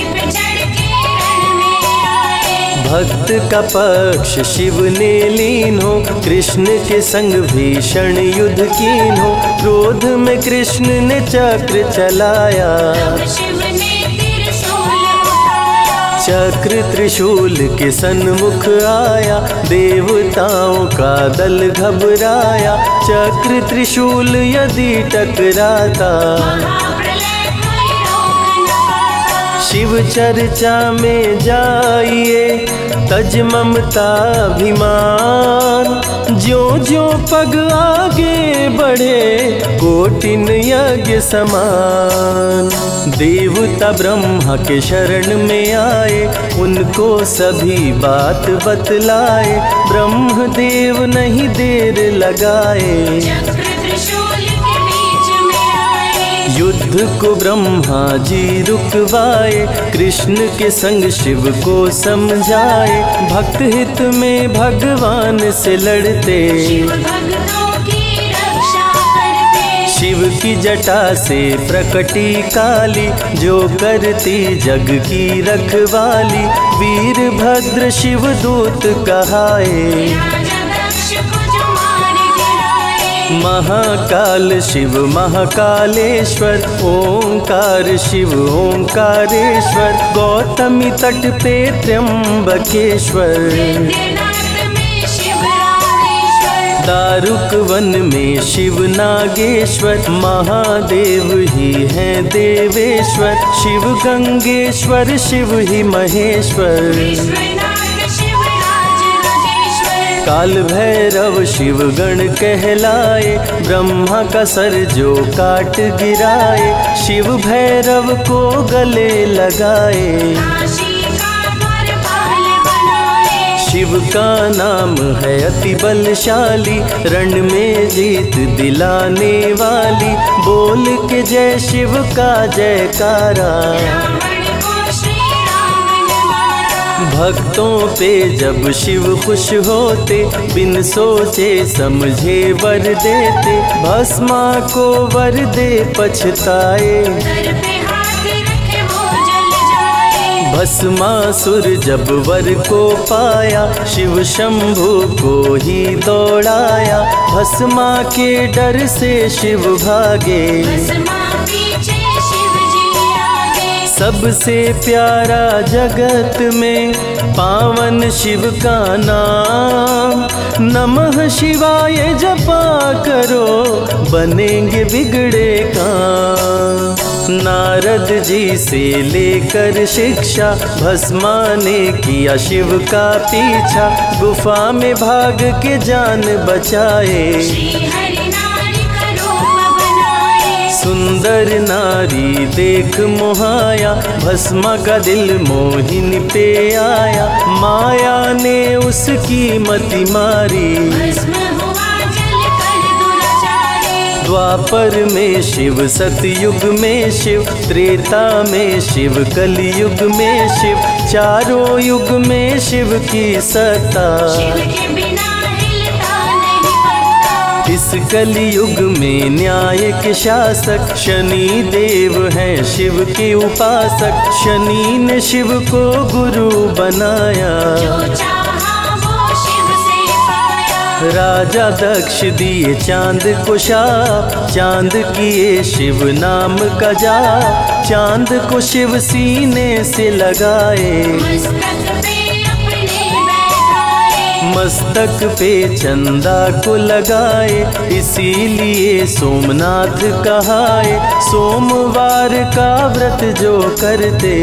भक्त का पक्ष शिव ने लीन हो, कृष्ण के संग भीषण युद्ध कीन हो, क्रोध में कृष्ण ने चक्र चलाया। चक्र त्रिशूल के सन्मुख आया, देवताओं का दल घबराया, चक्र त्रिशूल यदि टकराता। शिव चर्चा में जाइए, तज ममताभिमान, जो जो पग आगे बढ़े, कोटिन यज्ञ समान। देवता ब्रह्मा के शरण में आए, उनको सभी बात बतलाए, ब्रह्म देव नहीं देर लगाए। युद्ध को ब्रह्मा जी रुकवाए, कृष्ण के संग शिव को समझाए, भक्त हित में भगवान से लड़ते। शिव की जटा से प्रकटी काली, जो करती जग की रखवाली, वीरभद्र शिव दूत कहाए। महाकाल शिव महाकालेश्वर, ओंकार शिव ओंकारेश्वर, गौतमी तट पे त्र्यंबकेश्वर। दारुक वन में शिव नागेश्वर, महादेव ही हैं देवेश्वर, शिव गंगेश्वर शिव ही महेश्वर। काल भैरव शिवगण कहलाए, ब्रह्मा का सर जो काट गिराए, शिव भैरव को गले लगाए। शिव का नाम है अति बलशाली, रण में जीत दिलाने वाली, बोल के जय शिव का जयकारा। भक्तों पे जब शिव खुश होते, बिन सोचे समझे वर देते, भस्मा को वर दे पछताए। भस्मासुर जब वर को पाया, शिव शंभु को ही दौड़ाया, भस्मा के डर से शिव भागे। सबसे प्यारा जगत में पावन शिव का नाम, नमः शिवाय जपा करो बनेंगे बिगड़े काम। नारद जी से लेकर शिक्षा, भस्मा ने किया शिव का पीछा, गुफा में भाग के जान बचाए। सुंदर नारी देख मोहाया, भस्मा का दिल मोहिनी पे आया, माया ने उसकी मति मारी। द्वापर में शिव, सतयुग में शिव, त्रेता में शिव, कलयुग में शिव, चारों युग में शिव की सत्ता। इस कलयुग में न्याय के शासक, शनि देव हैं शिव के उपासक, शनि ने शिव को गुरु बनाया। राजा दक्ष दिए चांद को शाप, चांद किए शिव नाम का जाप, चांद को शिव सीने से लगाए। मस्तक पे चंदा को लगाए, इसीलिए सोमनाथ कहाए, सोमवार का व्रत जो करते।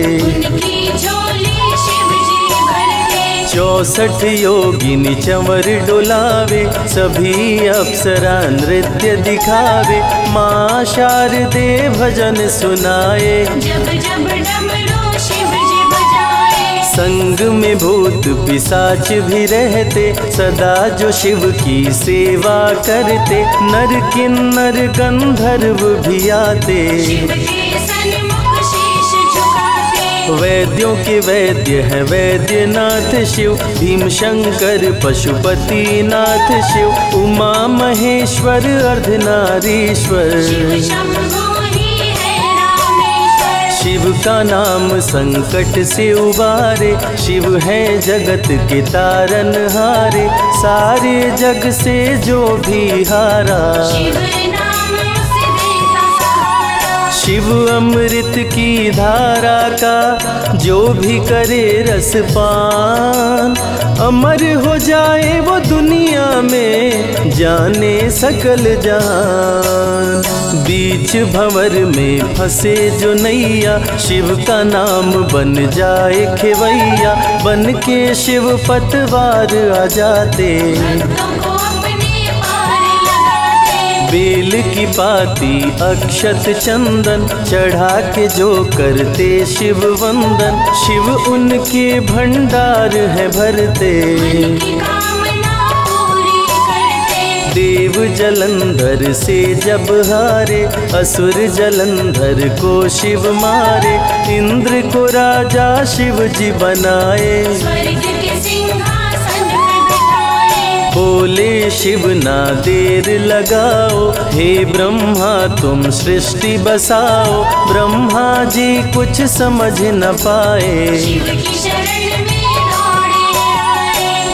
64 योगिनी चंवर डोलावे, सभी अप्सरा नृत्य दिखावे, माँ शारदे भजन सुनाए। संग में भूत पिशाच भी रहते, सदा जो शिव की सेवा करते, नर किन्नर गंधर्व भी आते। वैद्यों के वैद्य है वैद्यनाथ शिव, भीम शंकर पशुपति नाथ शिव, उमा महेश्वर अर्धनारीश्वर। शिव का नाम संकट से उबारे, शिव है जगत के तारन हारे, सारे जग से जो भी हारा। शिव अमृत की धारा का जो भी करे रसपान, अमर हो जाए वो दुनिया में जाने सकल जान। बीच भंवर में फंसे जो नैया, शिव का नाम बन जाए खेवैया, बन के शिव पतवार आ जाते। बेल की पाती अक्षत चंदन, चढ़ा के जो करते शिव वंदन, शिव उनके भंडार है भरते। देव जलंधर से जब हारे, असुर जलंधर को शिव मारे, इंद्र को राजा शिव जी बनाए। बोले शिव ना देर लगाओ, हे ब्रह्मा तुम सृष्टि बसाओ, ब्रह्मा जी कुछ समझ न पाए।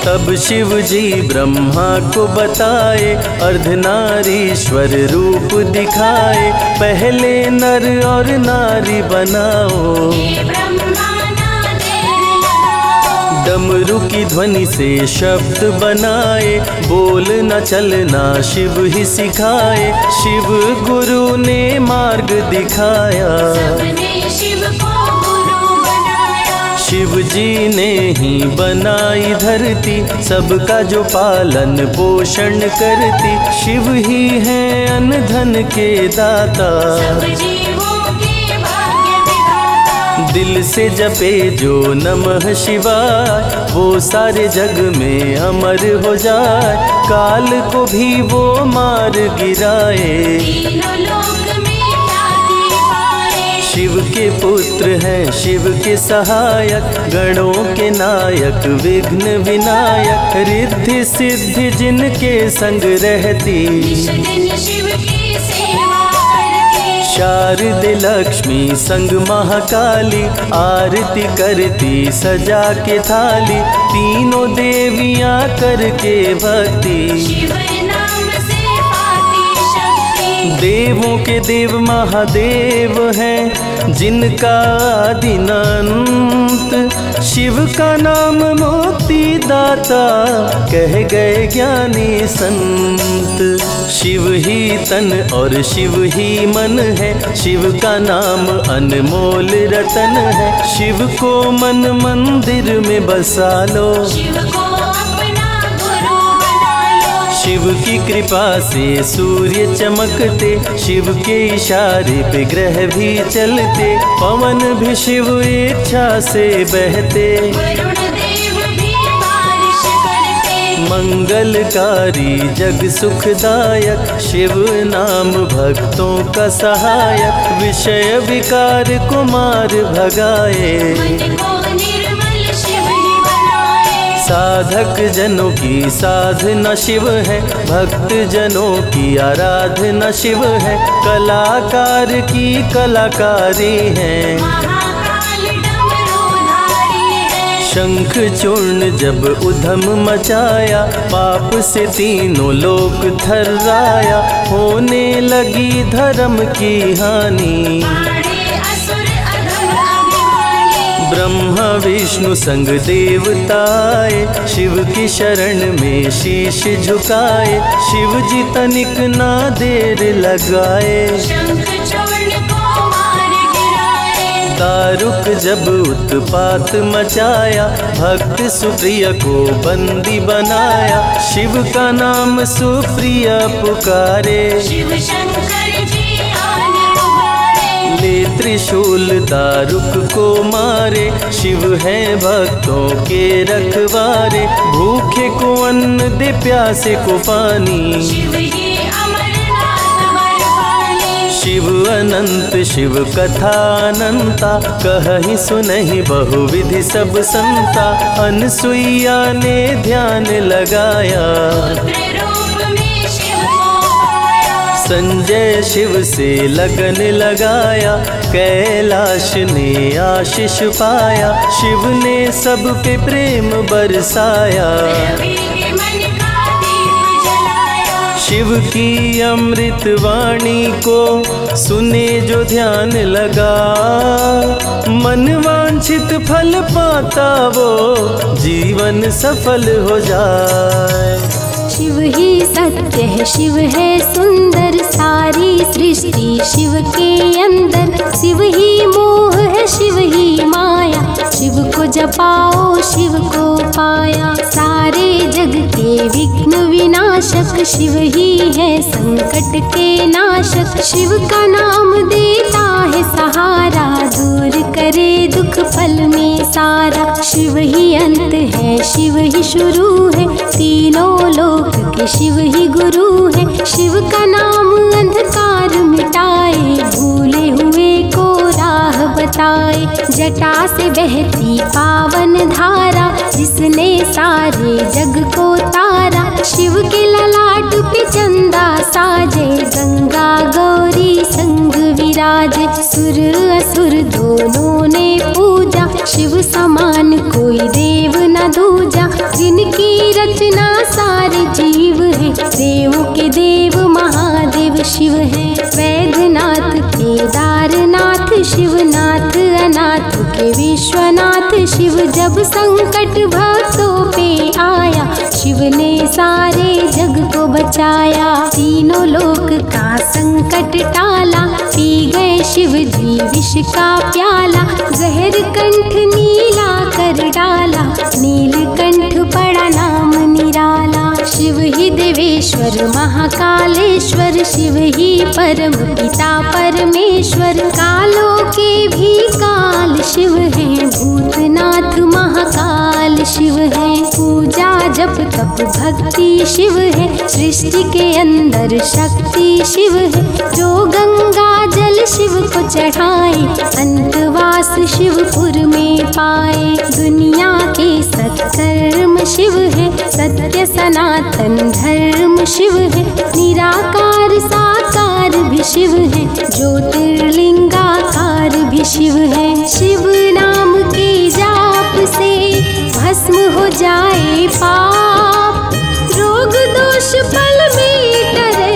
तब शिव जी ब्रह्मा को बताए, अर्धनारीश्वर रूप दिखाए, पहले नर और नारी बनाओ। डमरू की ध्वनि से शब्द बनाए, बोलना चलना शिव ही सिखाए, शिव गुरु ने मार्ग दिखाया। शिव शिव जी ने ही बनाई धरती, सबका जो पालन पोषण करती, शिव ही है अन्न धन के दाता, सब जीवों के भाग्य विधाता। दिल से जपे जो नमः शिवाय, वो सारे जग में अमर हो जाए, काल को भी वो मार गिराए। शिव के पुत्र हैं शिव के सहायक, गणों के नायक विघ्न विनायक, रिद्धि सिद्धि जिनके संग रहती, शिव की सेवा करती। शारद लक्ष्मी संग महाकाली, आरती करती सजा के थाली, तीनों देवियां करके भक्ति, देवों के देव महादेव हैं जिनका आदि अनंत, शिव का नाम मोक्ति दाता कह गए ज्ञानी संत। शिव ही तन और शिव ही मन है, शिव का नाम अनमोल रतन है, शिव को मन मंदिर में बसा लो, शिव की कृपा से सूर्य चमकते, शिव के इशारे पे ग्रह भी चलते, पवन भी शिव इच्छा से बहते, वरुण देव भी बारिश करते। मंगलकारी जग सुखदायक, शिव नाम भक्तों का सहायक, विषय विकार को मार भगाए, साधक जनों की साधना शिव है, भक्त जनों की आराधना शिव है, कलाकार की कलाकारी है। शंख चूर्ण जब उधम मचाया, पाप से तीनों लोक थर्राया, होने लगी धर्म की हानि, ब्रह्मा विष्णु संग देवताए, शिव की शरण में शीश झुकाए, शिव जी तनिक ना देर लगाए, शंख चूर्ण को मार गिराए। तारुक जब उत्पात मचाया, भक्त सुप्रिया को बंदी बनाया, शिव का नाम सुप्रिया पुकारे, शिव शंकर जी ले त्रिशूल तारुक को मारे, शिव है भक्तों के रखवारे, भूखे को अन्न दे प्यासे को पानी, शिव ही अमरनाथ बरपाले। शिव अनंत शिव कथा अनंता, कहहि सुनहि बहुविधि सब संता, अनसुईया ने ध्यान लगाया, संजय शिव से लगन लगाया, कैलाश ने आशीष पाया, शिव ने सब पे प्रेम बरसाया, शिव की अमृत वाणी को सुने जो ध्यान लगा, मन वांछित फल पाता वो जीवन सफल हो जाए। शिव ही सत्य है शिव है सुंदर, सारी सृष्टि शिव के अंदर, शिव ही मोह है शिव ही माया, शिव को जपाओ शिव को पाया, सारे जग के विघ्न विनाशक, शिव ही है संकट के नाशक, शिव का नाम देता है सहारा, दूर करे दुख फल में सारा, शिव ही अंत है शिव ही शुरू है, तीनों लोक के शिव ही गुरु है, शिव का नाम अंधकार मिटाए, भूले हुए को राह बताए, जटा से बहती पावन धारा, जिसने सारे जग को तारा, शिव के ललाट पे चंदा साजे, गंगा गौरी संग विराजे, सुर असुर दोनों ने पूजा, शिव समान कोई देव न दूजा, जिनकी रचना सारे जीव है, देवों के देव महादेव शिव है, वैद्यनाथ केदारनाथ शिवनाथ अनाथ के विश्वनाथ शिव, जब संकट भक्तों पे आया, शिव ने सारे जग को बचाया, तीनों लोक का संकट टाला, पी गए शिव जी विष का प्याला, जहर कंठ नीला कर डाला, नीलकंठ पड़ा नाम निराला। शिव ही देवेश्वर महाकालेश्वर, शिव ही परम पिता परमेश्वर, कालों के भी काल शिव हैं, भूतनाथ महाकाल शिव हैं, पूजा जप तप भक्ति शिव है, सृष्टि के अंदर शक्ति शिव है, जो गंगा जल शिव को चढ़ाए, अंतवास शिवपुर में पाए, दुनिया के सत्कर्म शिव है, सत्य सनातन धर्म शिव है, निराकार साकार भी शिव है, ज्योतिर्लिंगाकार भी शिव है। शिव नाम के जाप से भस्म हो जाए पाप, रोग दोष पल मिटरे,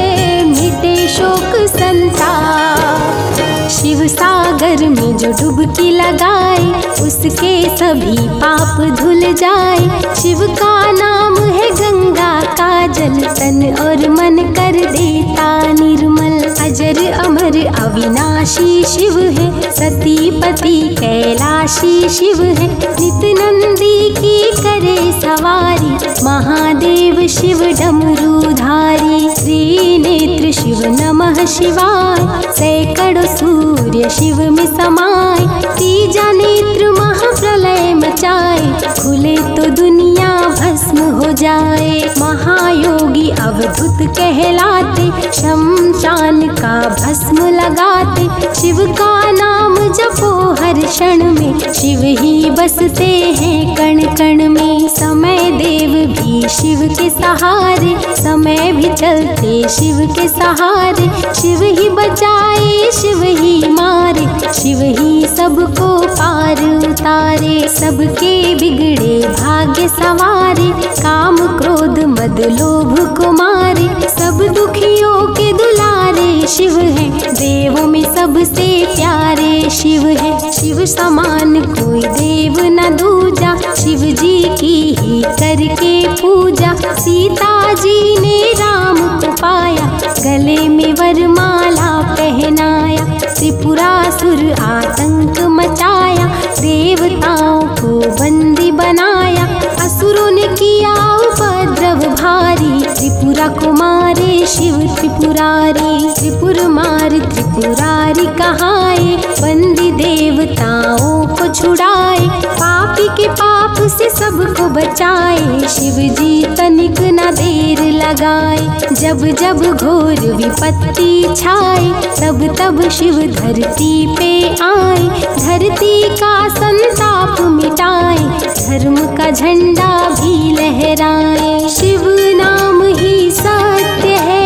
मिटे शोक संताप। शिव सागर में जो डुबकी लगाए, उसके सभी पाप धुल जाए, शिव का नाम है गंगा का जल, तन और मन कर देता निर्मल, अजर अमर अविनाशी शिव है, सतीपति कैलाशी शिव है, नित नंदी की करे सवारी, महादेव शिव डमरूधारी, श्री नेत्र शिव नमः शिवाय, सैकड़ों सूर्य शिव में समाये, तीजा नेत्र महाप्रलय मचाए, खुले तो दुनिया भस्म हो जाए, महायोगी अवधूत कहलाते, शमशान का भस्म लगाते, शिव का नाम जपो हर क्षण में, शिव ही बसते हैं कण कण में, समय देव भी शिव के सहारे, समय भी चलते शिव के सहारे, शिव ही बचाए शिव ही मारे, शिव ही सबको पार उतारे, सबके बिगड़े भाग्य सवारे, काम क्रोध मद लोभ को मारे, सब दुखियों के दुलारे शिव है, देवों में सबसे प्यारे शिव है। शिव समान कोई देव न दूजा, शिव जी की ही करके पूजा, सीता जी ने राम को पाया, गले में वरमाला पहनाया, त्रिपुरासुर आतंक मचाया, देवताओं को बंदी बनाया, असुरों ने किया उपद्रव भारी, त्रिपुरा को मारे शिव त्रिपुरारी, त्रिपुर मार त्रिपुरारी कहाए, बंदी देवताओं को छुड़ाए, पापी के पाप से सबको बचाए, शिव जी तनिक न देर लगाए, जब जब घोर विपत्ति छाए, तब तब शिव धरती पे आए, धरती का संताप मिटाए, धर्म का झंडा भी लहराए, शिव नाम ही सत्य है,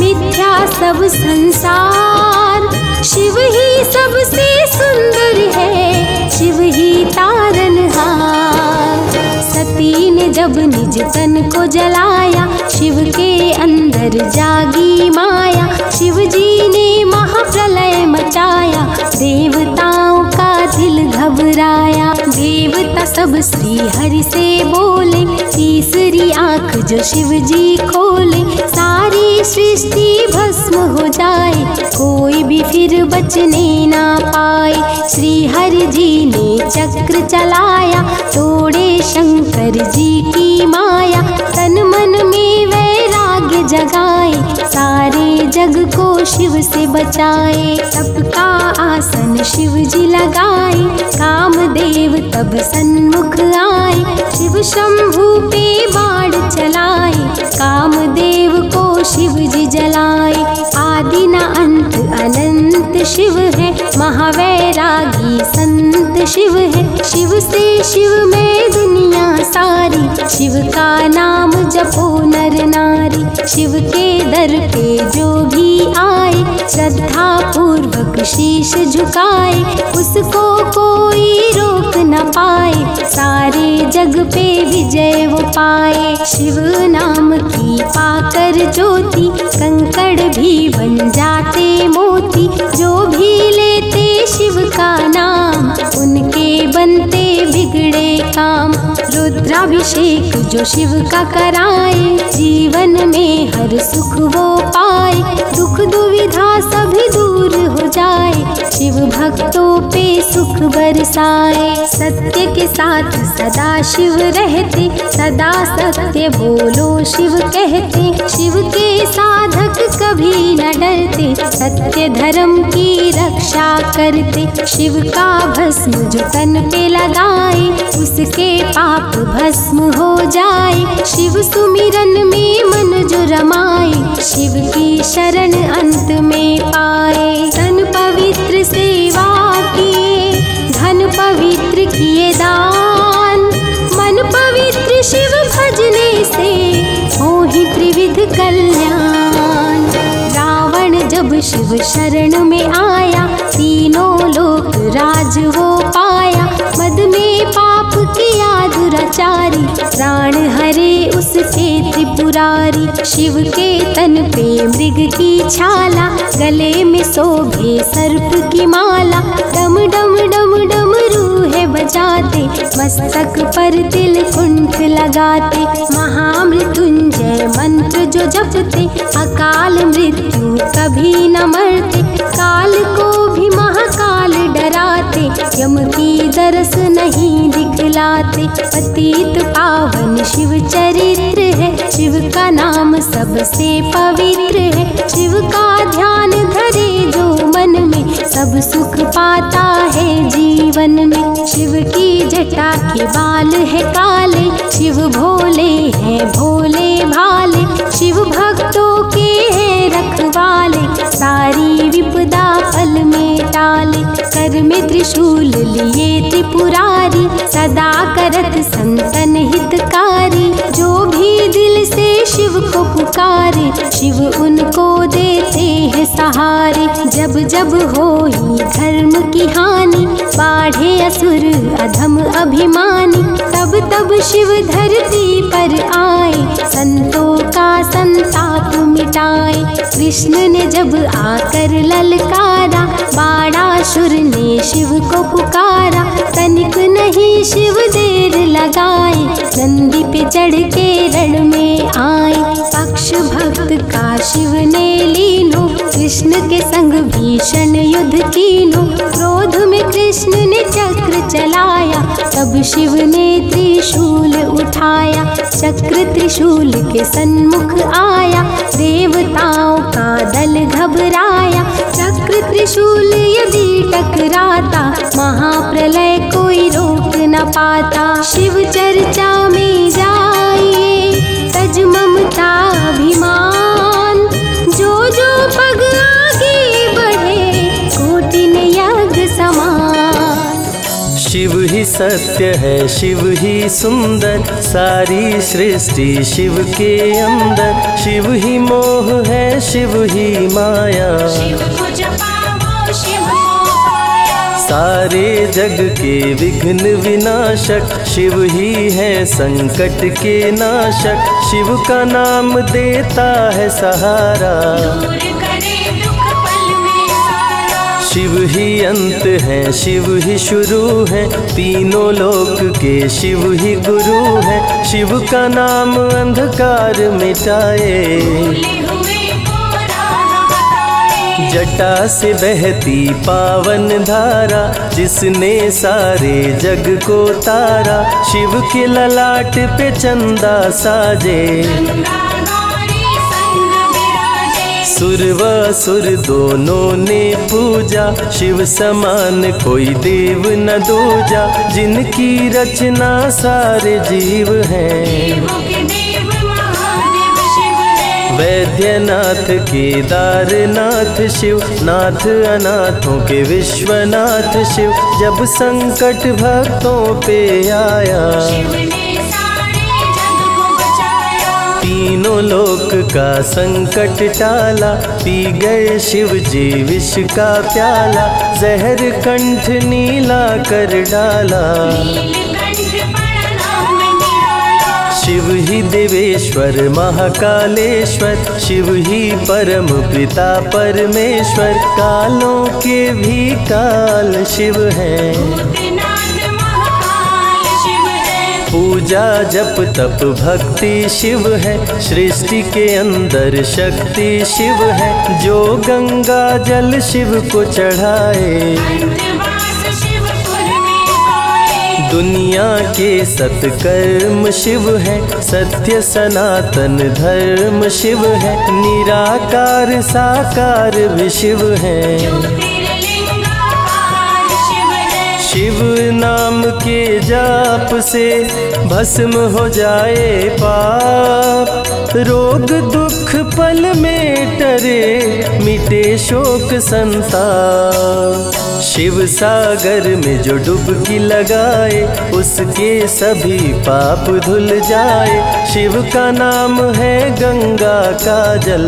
मिथ्या सब संसार, शिव ही सबसे सुंदर है, शिव ही तारनहार। सती ने जब निज तन को जलाया, शिव के अंदर जागी माया, शिव जी ने महाप्रलय मचाया, देवताओं का दिल घबराया, देवता सब श्री हरि से बोले, तीसरी आंख जो शिव जी खोले, सारी सृष्टि भस्म हो जाए, कोई भी फिर बचने ना पाए, श्री हरि जी ने चक्र चलाया, तोड़े शंकर जी की माया, तन मन में वैराग्य जगाए, सारे जग को शिव से बचाए, सबका आसन शिव जी लगाए, काम देव तब सन्मुख आए, शिव शंभू पे बाण चलाए, काम देव को शिव जी जलाए, आदि न अंत अनंत शिव है, महावैरागी संत शिव है, शिव से शिव में दुनिया सारी, शिव का नाम जपो नर नारी, शिव के दर पे जो भी आए, श्रद्धा पूर्वक शीश झुकाए, उसको कोई रोक न पाए, सारे जग पे विजय वो पाए, शिव नाम की पाकर ज्योति, कंकड़ भी बन जाते मोती, जो भी लेते शिव का नाम, उनके बनते बिगड़े काम, रुद्र रुद्राभिषेक जो शिव का कराए, जीवन में हर सुख वो पाए, दुख दुविधा सभी दूर हो जाए, शिव भक्तों पे सुख बरसाए। सत्य के साथ सदा शिव रहते, सदा सत्य बोलो शिव कहते, शिव के साधक कभी न डरते, सत्य धर्म की रक्षा करते। शिव का भस्म जो तन पे लगाए, उसके पाप भस्म हो जाए, शिव सुमिरन में मन जो रमाए, शिव की शरण अंत में पाए। तन पवित्र सेवा किए, धन पवित्र किए दान, मन पवित्र शिव भजने से हो ही त्रिविध कल्याण। रावण जब शिव शरण में आया, तीनों लोक राज वो पाया, मद में पाप किया दुराचारी, प्राण हरे उसके त्रिपुरारी। शिव के तन पे मृग की छाला, गले में शोभे सर्प की माला, डम डम डम डम रूहे बजाते, मस्तक पर तिल कुंठ लगाते। महामृत्युंजय मंत्र जो जपते, अकाल मृत्यु कभी न मरते, काल को भी महाकाल डराते, यम की दरस नहीं दिखलाते। पतित पावन शिव चरित्र है, शिव का नाम सबसे पवित्र है, शिव का ध्यान धरे जो मन में, सब सुख पाता है जीवन में। शिव की जटा के बाल है काले, शिव भोले हैं भोले भाले, शिव भक्तों के हैं रखवाले, सारी विपदा पल में टाले। कर में त्रिशूल लिए त्रिपुरारी, सदा करत संतन हितकारी, जो भी दिल से शिव को पुकारे, शिव उनको देते हैं सहारे। जब जब हो ही धर्म की हानि, बाढ़े असुर अधम अभिमानी, तब तब शिव धरती पर आए, संतों का संताप मिटाए। कृष्ण ने जब आकर ललकारा, बाणासुर ने शिव को पुकारा, तनिक नहीं शिव देर लगाए, नंदी पे चढ़ के रण में आए। पक्ष भक्त का शिव ने लीनो, कृष्ण के संग भीषण युद्ध कीनो, क्रोध में कृष्ण ने चक्र चलाया, तब शिव ने त्रिशूल उठाया। चक्र त्रिशूल के सन्मुख आया, देवताओं का दल घबराया, चक्र त्रिशूल यदि टकराता, महाप्रलय कोई रोक न पाता। शिव चर्चा में जाइए, तज ममता अभिमान, जो जो पग आगे बढ़े, कोटि यज्ञ समान। शिव ही सत्य है, शिव ही सुंदर, सारी सृष्टि शिव के अंदर, शिव ही मोह है, शिव ही माया, सारे जग के विघ्न विनाशक, शिव ही है संकट के नाशक, शिव का नाम देता है सहारा, शिव ही अंत है, शिव ही शुरू है, तीनों लोक के शिव ही गुरु है, शिव का नाम अंधकार मिटाए। जटा से बहती पावन धारा, जिसने सारे जग को तारा, शिव के ललाट पे चंदा साजे, सुर व सुर दोनों ने पूजा, शिव समान कोई देव न दूजा, जिनकी रचना सारे जीव हैं, वैद्यनाथ केदारनाथ शिव, नाथ अनाथों के विश्वनाथ शिव, जब संकट भक्तों पे आया, तीनों लोक का संकट टाला, पी गए शिव जी विष का प्याला, जहर कंठ नीला कर डाला, शिव ही देवेश्वर महाकालेश्वर, शिव ही परम पिता परमेश्वर, कालों के भी काल शिव है, पूजा जप तप भक्ति शिव है, सृष्टि के अंदर शक्ति शिव है। जो गंगा जल शिव को चढ़ाए, दुनिया के सत्कर्म शिव है, सत्य सनातन धर्म शिव है, निराकार साकार भी शिव है। शिव नाम के जाप से भस्म हो जाए पाप, रोग दुख पल में टरे, मिटे शोक संताप। शिव सागर में जो डुबकी लगाए, उसके सभी पाप धुल जाए। शिव का नाम है गंगा का जल,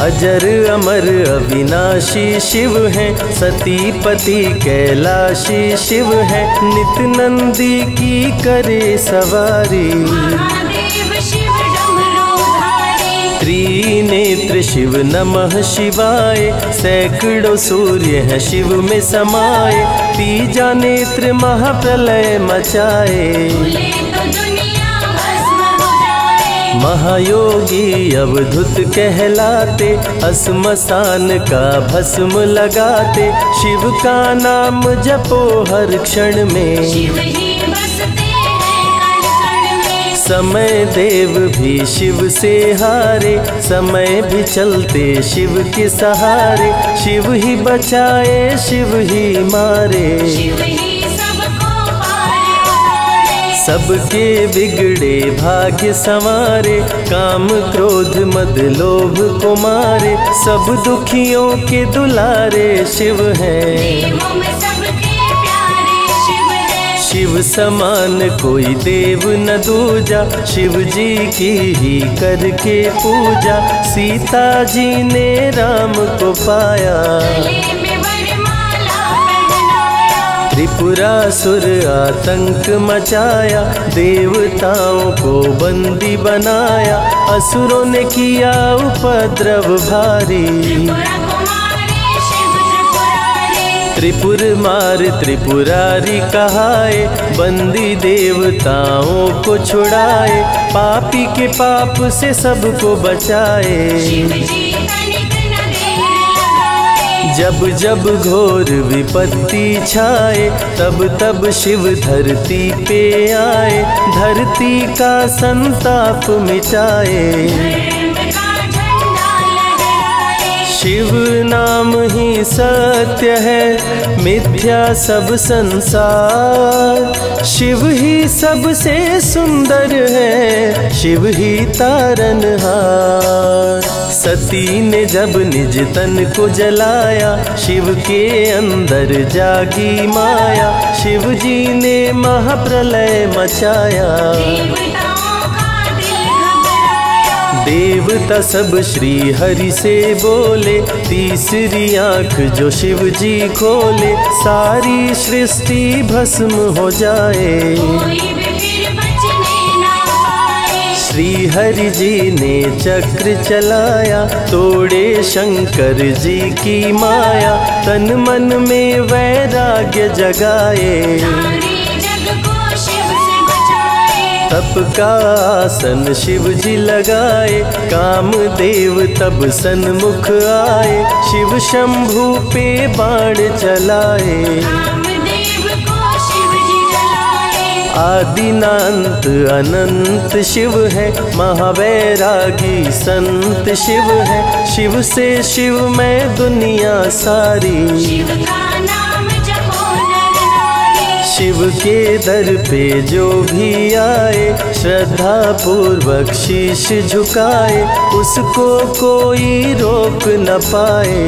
अजर अमर अविनाशी शिव है, सती पति कैलाशी शिव है, नित नंदी की करे सवारी। त्रिनेत्र शिव नमः शिवाय, सैकड़ों सूर्य हैं शिव में समाये, तीजा नेत्र महाप्रलय मचाए। महायोगी अवधुत कहलाते, अस्मशान का भस्म लगाते, शिव का नाम जपो हर क्षण में। समय देव भी शिव से हारे, समय भी चलते शिव के सहारे, शिव ही बचाए शिव ही मारे। सबके बिगड़े भाग्य संवारे, काम क्रोध मद लोभ को मारे, सब दुखियों के दुलारे शिव हैं। शिव समान कोई देव न दूजा, शिव जी की ही करके पूजा, सीता जी ने राम को पाया। त्रिपुरासुर आतंक मचाया, देवताओं को बंदी बनाया, असुरों ने किया उपद्रव भारी। त्रिपुर मार त्रिपुरारी कहाए, बंदी देवताओं को छुड़ाए, पापी के पाप से सबको बचाए। जब जब घोर विपत्ति छाए, तब तब शिव धरती पे आए, धरती का संताप मिटाए। शिव नाम ही सत्य है, मिथ्या सब संसार, शिव ही सबसे सुंदर है, शिव ही तारनहार। सती ने जब निज तन को जलाया, शिव के अंदर जागी माया, शिव जी ने महाप्रलय मचाया। देवता सब श्री हरि से बोले, तीसरी आंख जो शिव जी खोले, सारी सृष्टि भस्म हो जाए। श्री हरि जी ने चक्र चलाया, तोड़े शंकर जी की माया, तन मन में वैराग्य जगाए। तप का आसन शिव जी लगाए, कामदेव तब सन्मुख आए, शिव शंभू पे बाण चलाए। आदिनांत अनंत शिव है, महावैरागी संत शिव है, शिव से शिव में दुनिया सारी। शिव के दर पे जो भी आए, श्रद्धा पूर्वक शीश झुकाए, उसको कोई रोक न पाए।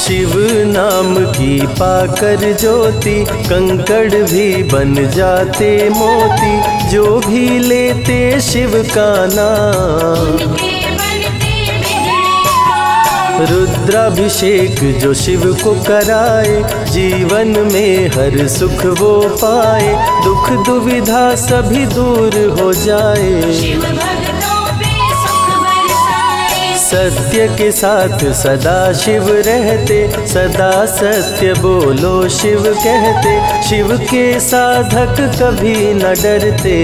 शिव नाम की पाकर ज्योति, कंकड़ भी बन जाते मोती, जो भी लेते शिव का नाम। रुद्राभिषेक जो शिव को कराए, जीवन में हर सुख वो पाए, दुख दुविधा सभी दूर हो जाए। सत्य के साथ सदा शिव रहते, सदा सत्य बोलो शिव कहते, शिव के साधक कभी न डरते।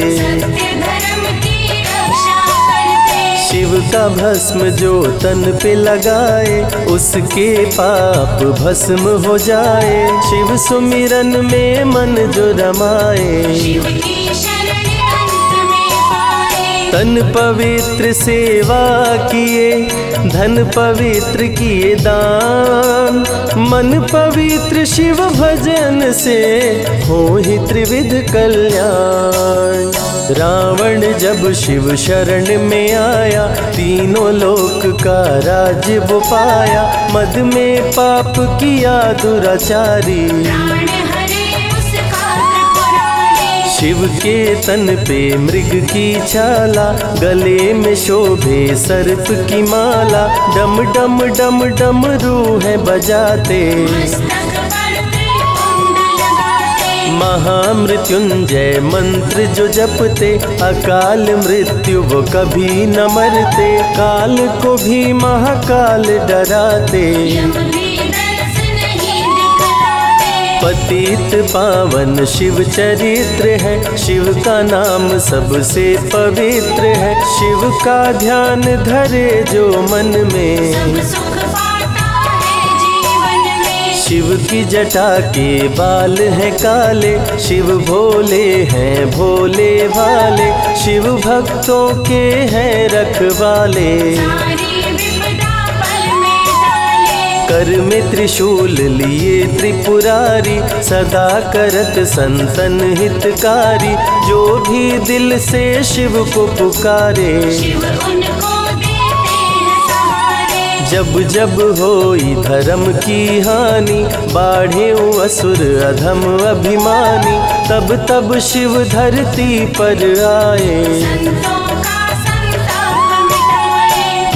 शिव का भस्म जो तन पे लगाए, उसके पाप भस्म हो जाए। शिव सुमिरन में मन जो रमाए, तन पवित्र सेवा किए, धन पवित्र किए दान, मन पवित्र शिव भजन से हो ही त्रिविध कल्याण। रावण जब शिव शरण में आया, तीनों लोक का राज्य वो पाया। मद में पाप किया दुराचारी, शिव के तन पे मृग की छाला, गले में शोभे सर्प की माला। डम डम डम डम रूहें बजाते, महामृत्युंजय मंत्र जो जपते, अकाल मृत्यु वो कभी न मरते। काल को भी महाकाल डराते, पतित पावन शिव चरित्र है। शिव का नाम सबसे पवित्र है, शिव का ध्यान धरे जो मन में, शिव की जटा के बाल हैं काले। शिव भोले हैं भोले वाले, शिव भक्तों के हैं रखवाले। कर में त्रिशूल लिए त्रिपुरारी, सदा करत संतन हितकारी। जो भी दिल से शिव को पुकारे, जब जब होई धर्म की हानि, बाढ़े असुर अधम अभिमानी। तब तब शिव धरती पर आए,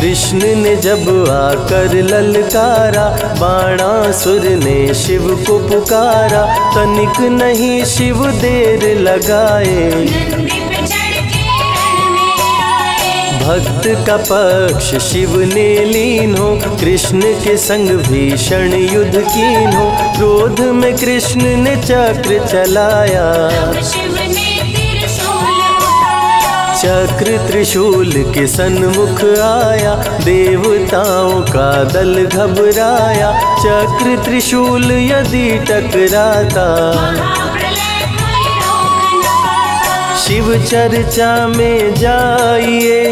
कृष्ण ने जब आकर ललकारा। बाणासुर ने शिव को पुकारा, तनिक नहीं शिव देर लगाए। भक्त का पक्ष शिव ने लीन हो, कृष्ण के संग भीषण युद्ध कीन हो। क्रोध में कृष्ण ने चक्र चलाया, चक्र त्रिशूल के सन्मुख आया। देवताओं का दल घबराया, चक्र त्रिशूल यदि टकराता। शिव चर्चा में जाइए,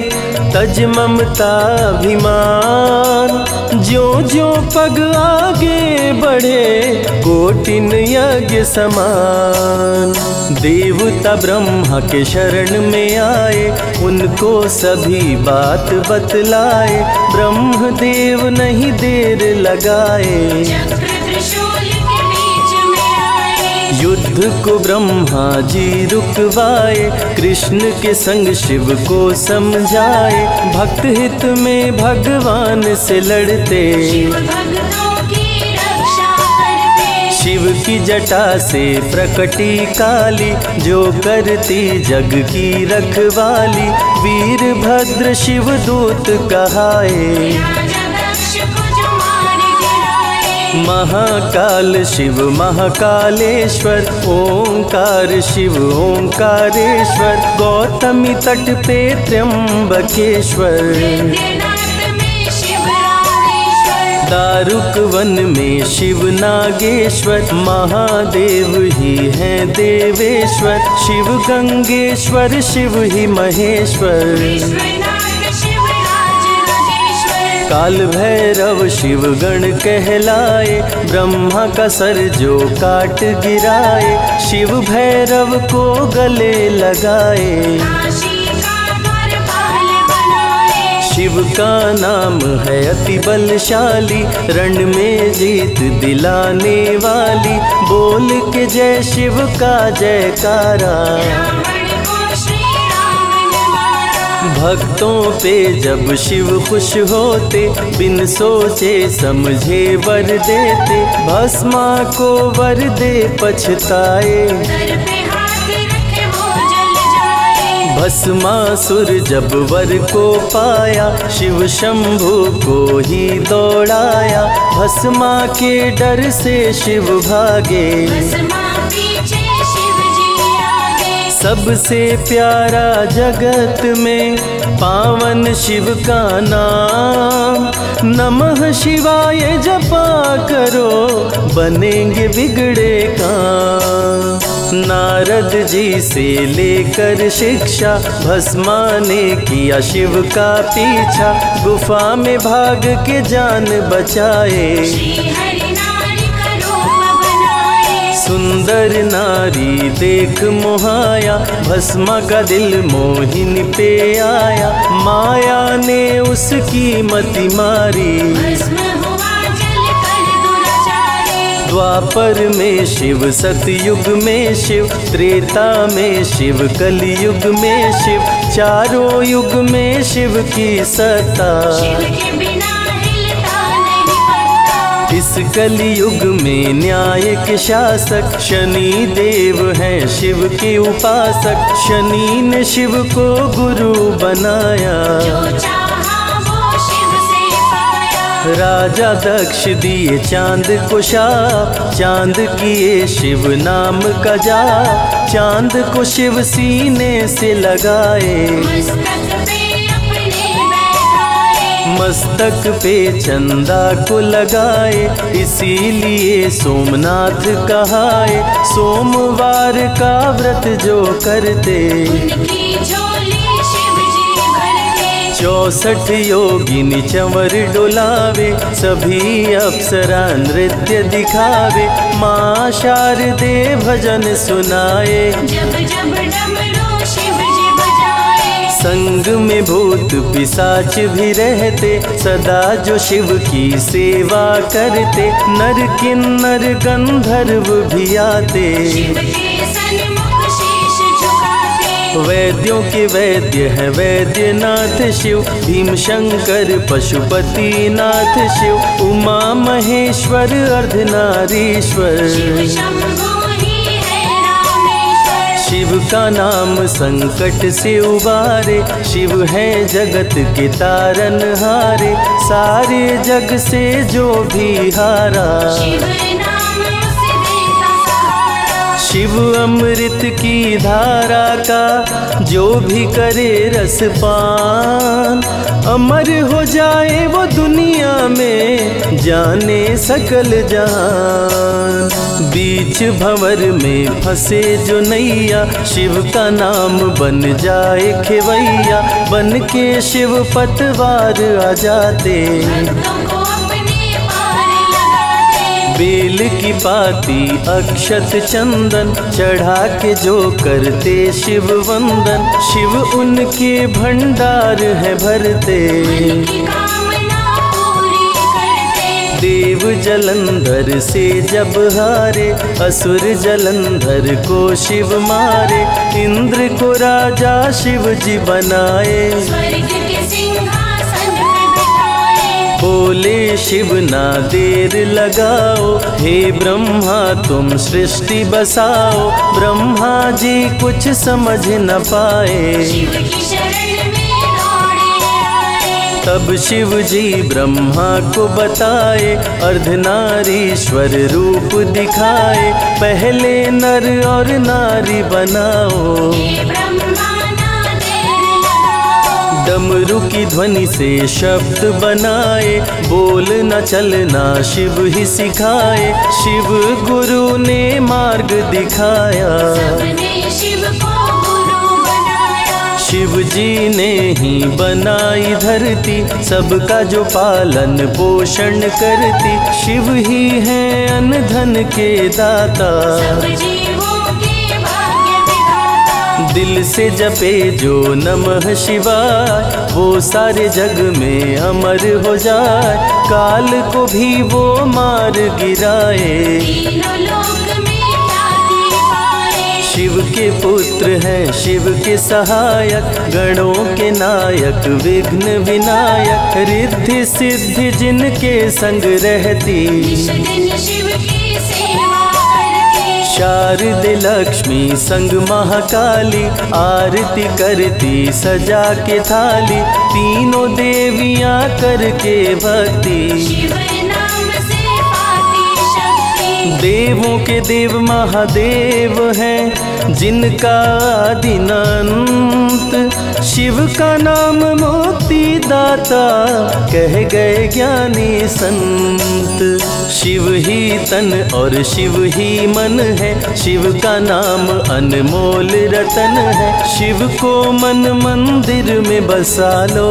तज ममता अभिमान। ज्यों ज्यों पग आगे बढ़े, कोटिन यज्ञ समान। देवता ब्रह्मा के शरण में आए, उनको सभी बात बतलाए। ब्रह्मदेव नहीं देर लगाए, युद्ध को ब्रह्मा जी रुकवाए। कृष्ण के संग शिव को समझाए, भक्त हित में भगवान से लड़ते। शिव की जटा से प्रकटी काली, जो करती जग की रखवाली। वीरभद्र शिव दूत कहाए, महाकाल शिव महाकालेश्वर। ओंकार शिव ओंकारेश्वर, गौतमी तट पे त्र्यंबकेश्वर। दारुक वन में शिव नागेश्वर, महादेव ही हैं देवेश्वर। शिव गंगेश्वर, शिव ही महेश्वर। काल भैरव शिव गण कहलाए, ब्रह्मा का सर जो काट गिराए। शिव भैरव को गले लगाए, शिव का नाम है अति बलशाली। रण में जीत दिलाने वाली, बोल के जय शिव का जयकारा। भक्तों पे जब शिव खुश होते, बिन सोचे समझे वर देते। भस्मा को वर दे पछताए, भस्मासुर जब वर को पाया, शिव शंभु को ही दौड़ाया। भस्मा के डर से शिव भागे, सबसे प्यारा जगत में पावन शिव का नाम। नमः शिवाय जपा करो, बनेंगे बिगड़े काम। नारद जी से लेकर शिक्षा, भस्मा ने किया शिव का पीछा। गुफा में भाग के जान बचाए, सुंदर नारी देख मोहाया। भस्मा का दिल मोहिनी पे आया, माया ने उसकी मति मारी। द्वापर में शिव, सतयुग में शिव, त्रेता में शिव, कलयुग में शिव, चारों युग में शिव की सत्ता। इस कलयुग में न्याय के शासक, शनि देव हैं शिव के उपासक। शनि ने शिव को गुरु बनाया, राजा दक्ष दिए चांद को शाप, चांद किए शिव नाम का जाप। चांद को शिव सीने से लगाए, मस्तक पे चंदा को लगाए। इसीलिए सोमनाथ कहाए, सोमवार का व्रत जो करते, 64 योगिनी चंवर डोलावे। सभी अप्सरा नृत्य दिखावे, माँ शारदे भजन सुनाए। जब जब डमरू शिव जी बजाए, संग में भूत पिशाच भी रहते। सदा जो शिव की सेवा करते, नर किन्नर गंधर्व भी आते। वैद्यों के वैद्य है वैद्यनाथ शिव, भीम शंकर पशुपति नाथ शिव। उमा महेश्वर अर्धनारीश्वर, शिव का नाम संकट से उबारे। शिव है जगत के तारन हारे, सारे जग से जो भी हारा। शिव अमृत की धारा का जो भी करे रस पान, अमर हो जाए वो दुनिया में, जाने सकल जहान। बीच भंवर में फंसे जो नैया, शिव का नाम बन जाए खेवैया। बन के शिव पतवार आ जाते, बेल की पाती अक्षत चंदन चढ़ा के जो करते शिव वंदन। शिव उनके भंडार है भरते, देव जलंधर से जब हारे, असुर जलंधर को शिव मारे। इंद्र को राजा शिव जी बनाए, बोले शिव ना देर लगाओ। हे ब्रह्मा तुम सृष्टि बसाओ, ब्रह्मा जी कुछ समझ न पाए। शिव की शरण में दौड़े, तब शिव जी ब्रह्मा को बताए। अर्धनारीश्वर रूप दिखाए, पहले नर और नारी बनाओ। डमरू की ध्वनि से शब्द बनाए, बोलना चलना शिव ही सिखाए। शिव गुरु ने मार्ग दिखाया, सबने शिव को गुरु बनाया। शिव जी ने ही बनाई धरती, सबका जो पालन पोषण करती। शिव ही है अन्न धन के दाता, दिल से जपे जो नमः शिवाय, वो सारे जग में अमर हो जाए। काल को भी वो मार गिराए, तीनों लोक में ख्याति पाए। शिव के पुत्र हैं शिव के सहायक, गणों के नायक विघ्न विनायक। रिद्धि सिद्धि जिनके संग रहती, निष्ठ दिन शिव की सेवा। शारदे लक्ष्मी संग महाकाली, आरती करती सजा के थाली, तीनों देवियां करके भक्ति, देवों के देव महादेव हैं जिनका अनंत, शिव का नाम मोती दाता कह गए ज्ञानी संत। शिव ही तन और शिव ही मन है, शिव का नाम अनमोल रतन है, शिव को मन मंदिर में बसा लो,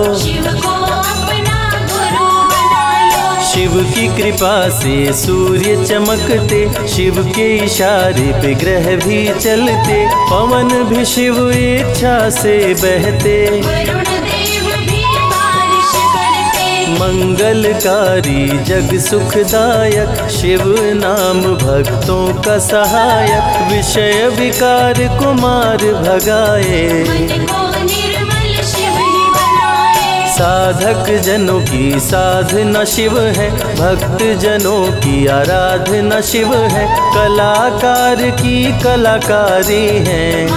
शिव की कृपा से सूर्य चमकते, शिव के इशारे पे ग्रह भी चलते, पवन भी शिव इच्छा से बहते, वरुण देव भी बारिश करते, मंगलकारी जग सुखदायक, शिव नाम भक्तों का सहायक, विषय विकार कुमार भगाए, साधक जनों की साधना शिव है, भक्त जनों की आराधना शिव है, कलाकार की कलाकारी है,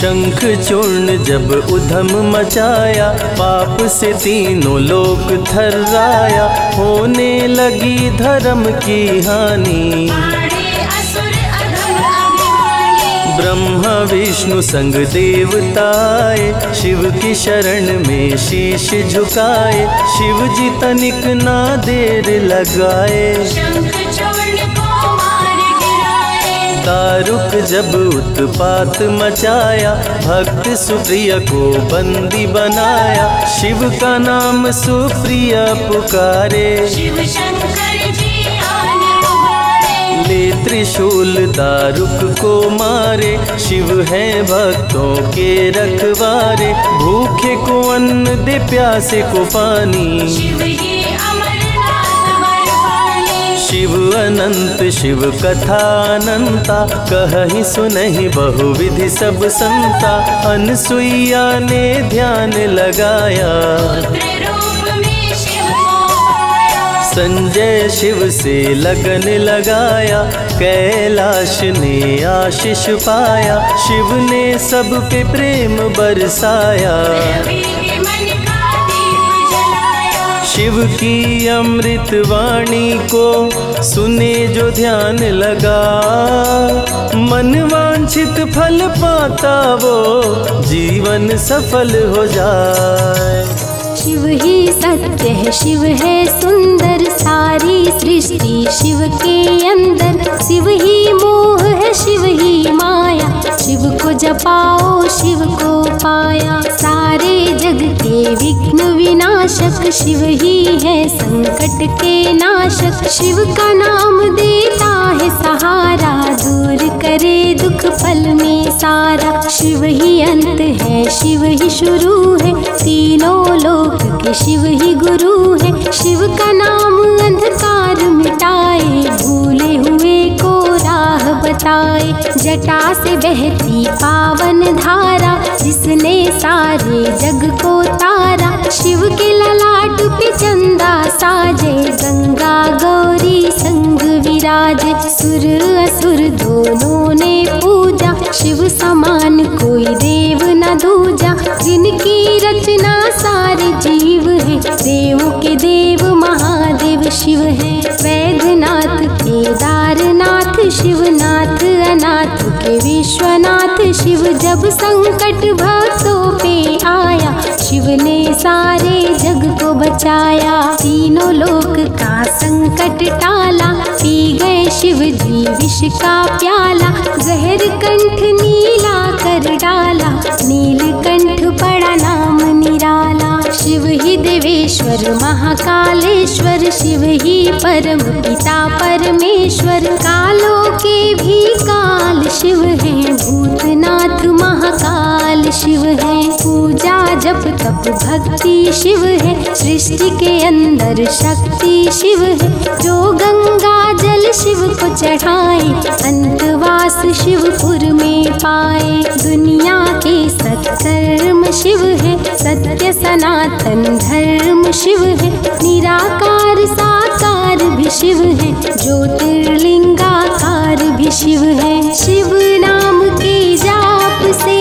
शंख चूर्ण जब उधम मचाया, पाप से तीनों लोक थर्राया, होने लगी धर्म की हानि, ब्रह्मा विष्णु संग देवताए, शिव की शरण में शीश झुकाए, शिव जी तनिक ना देर लगाए, शंख चूर्ण को मार गिराए, तारुक जब उत्पात मचाया, भक्त सुप्रिया को बंदी बनाया, शिव का नाम सुप्रिया पुकारे, शिव शंकर त्रिशूल तारुक को मारे, शिव है भक्तों के रखवारे, भूखे को अन्न दे प्यासे को पानी, शिव ही अमरनाथ बरपाले, शिव अनंत शिव कथा अनंता, कहहि सुनहि बहुविधि सब संता, अनसुईया ने ध्यान लगाया, संजय शिव से लगन लगाया, कैलाश ने आशीष पाया, शिव ने सब पे प्रेम बरसाया, शिव की अमृत वाणी को सुने जो ध्यान लगा, मन वांछित फल पाता वो जीवन सफल हो जाए, शिव ही सत्य है, शिव है सुंदर, सारी सृष्टि शिव के अंदर, शिव ही मोह है, शिव ही माया, शिव को जपाओ शिव को पाया, सारे जग के विघ्न विनाशक, शिव ही है संकट के नाशक, शिव का नाम देता है सहारा, दूर करे दुख फल में सारा, शिव ही अंत है, शिव ही शुरू है, तीनों लोक के शिव ही गुरु है, शिव का नाम अंधकार मिटाए, भूले हुए को राह बताए, जटा से बहती पावन धारा, जिसने सारे जग को तारा, शिव के ललाट पे चंदा साजे, गंगा गौरी संग विराजे, सुर असुर दोनों ने पूजा, शिव समान कोई देव न दूजा, जिनकी रचना सारे जीव है, देवों के देव महादेव शिव है, वैद्यनाथ केदारनाथ शिवनाथ, अनाथ के विश्वनाथ शिव, जब संकट भक्तों पे आया, शिव ने सारे जग को बचाया, तीनों लोक का संकट टाला, पी गए शिव जी विष का प्याला, जहर कंठ नीला कर डाला, नीलकंठ पड़ा नाम निराला, शिव ही देवेश्वर महाकालेश्वर, शिव ही परम पिता परमेश्वर, कालों के भी काल शिव है, भूतनाथ महाकाल शिव है, पूजा जप तप भक्ति शिव है, सृष्टि के अंदर शक्ति शिव है, जो गंगा जल शिव को चढ़ाए, अंतवास शिवपुर में पाए, दुनिया के सत्कर्म शिव है, सत्य सनातन धर्म शिव है, निराकार साकार भी शिव है, ज्योति शिव है, शिव नाम के जाप से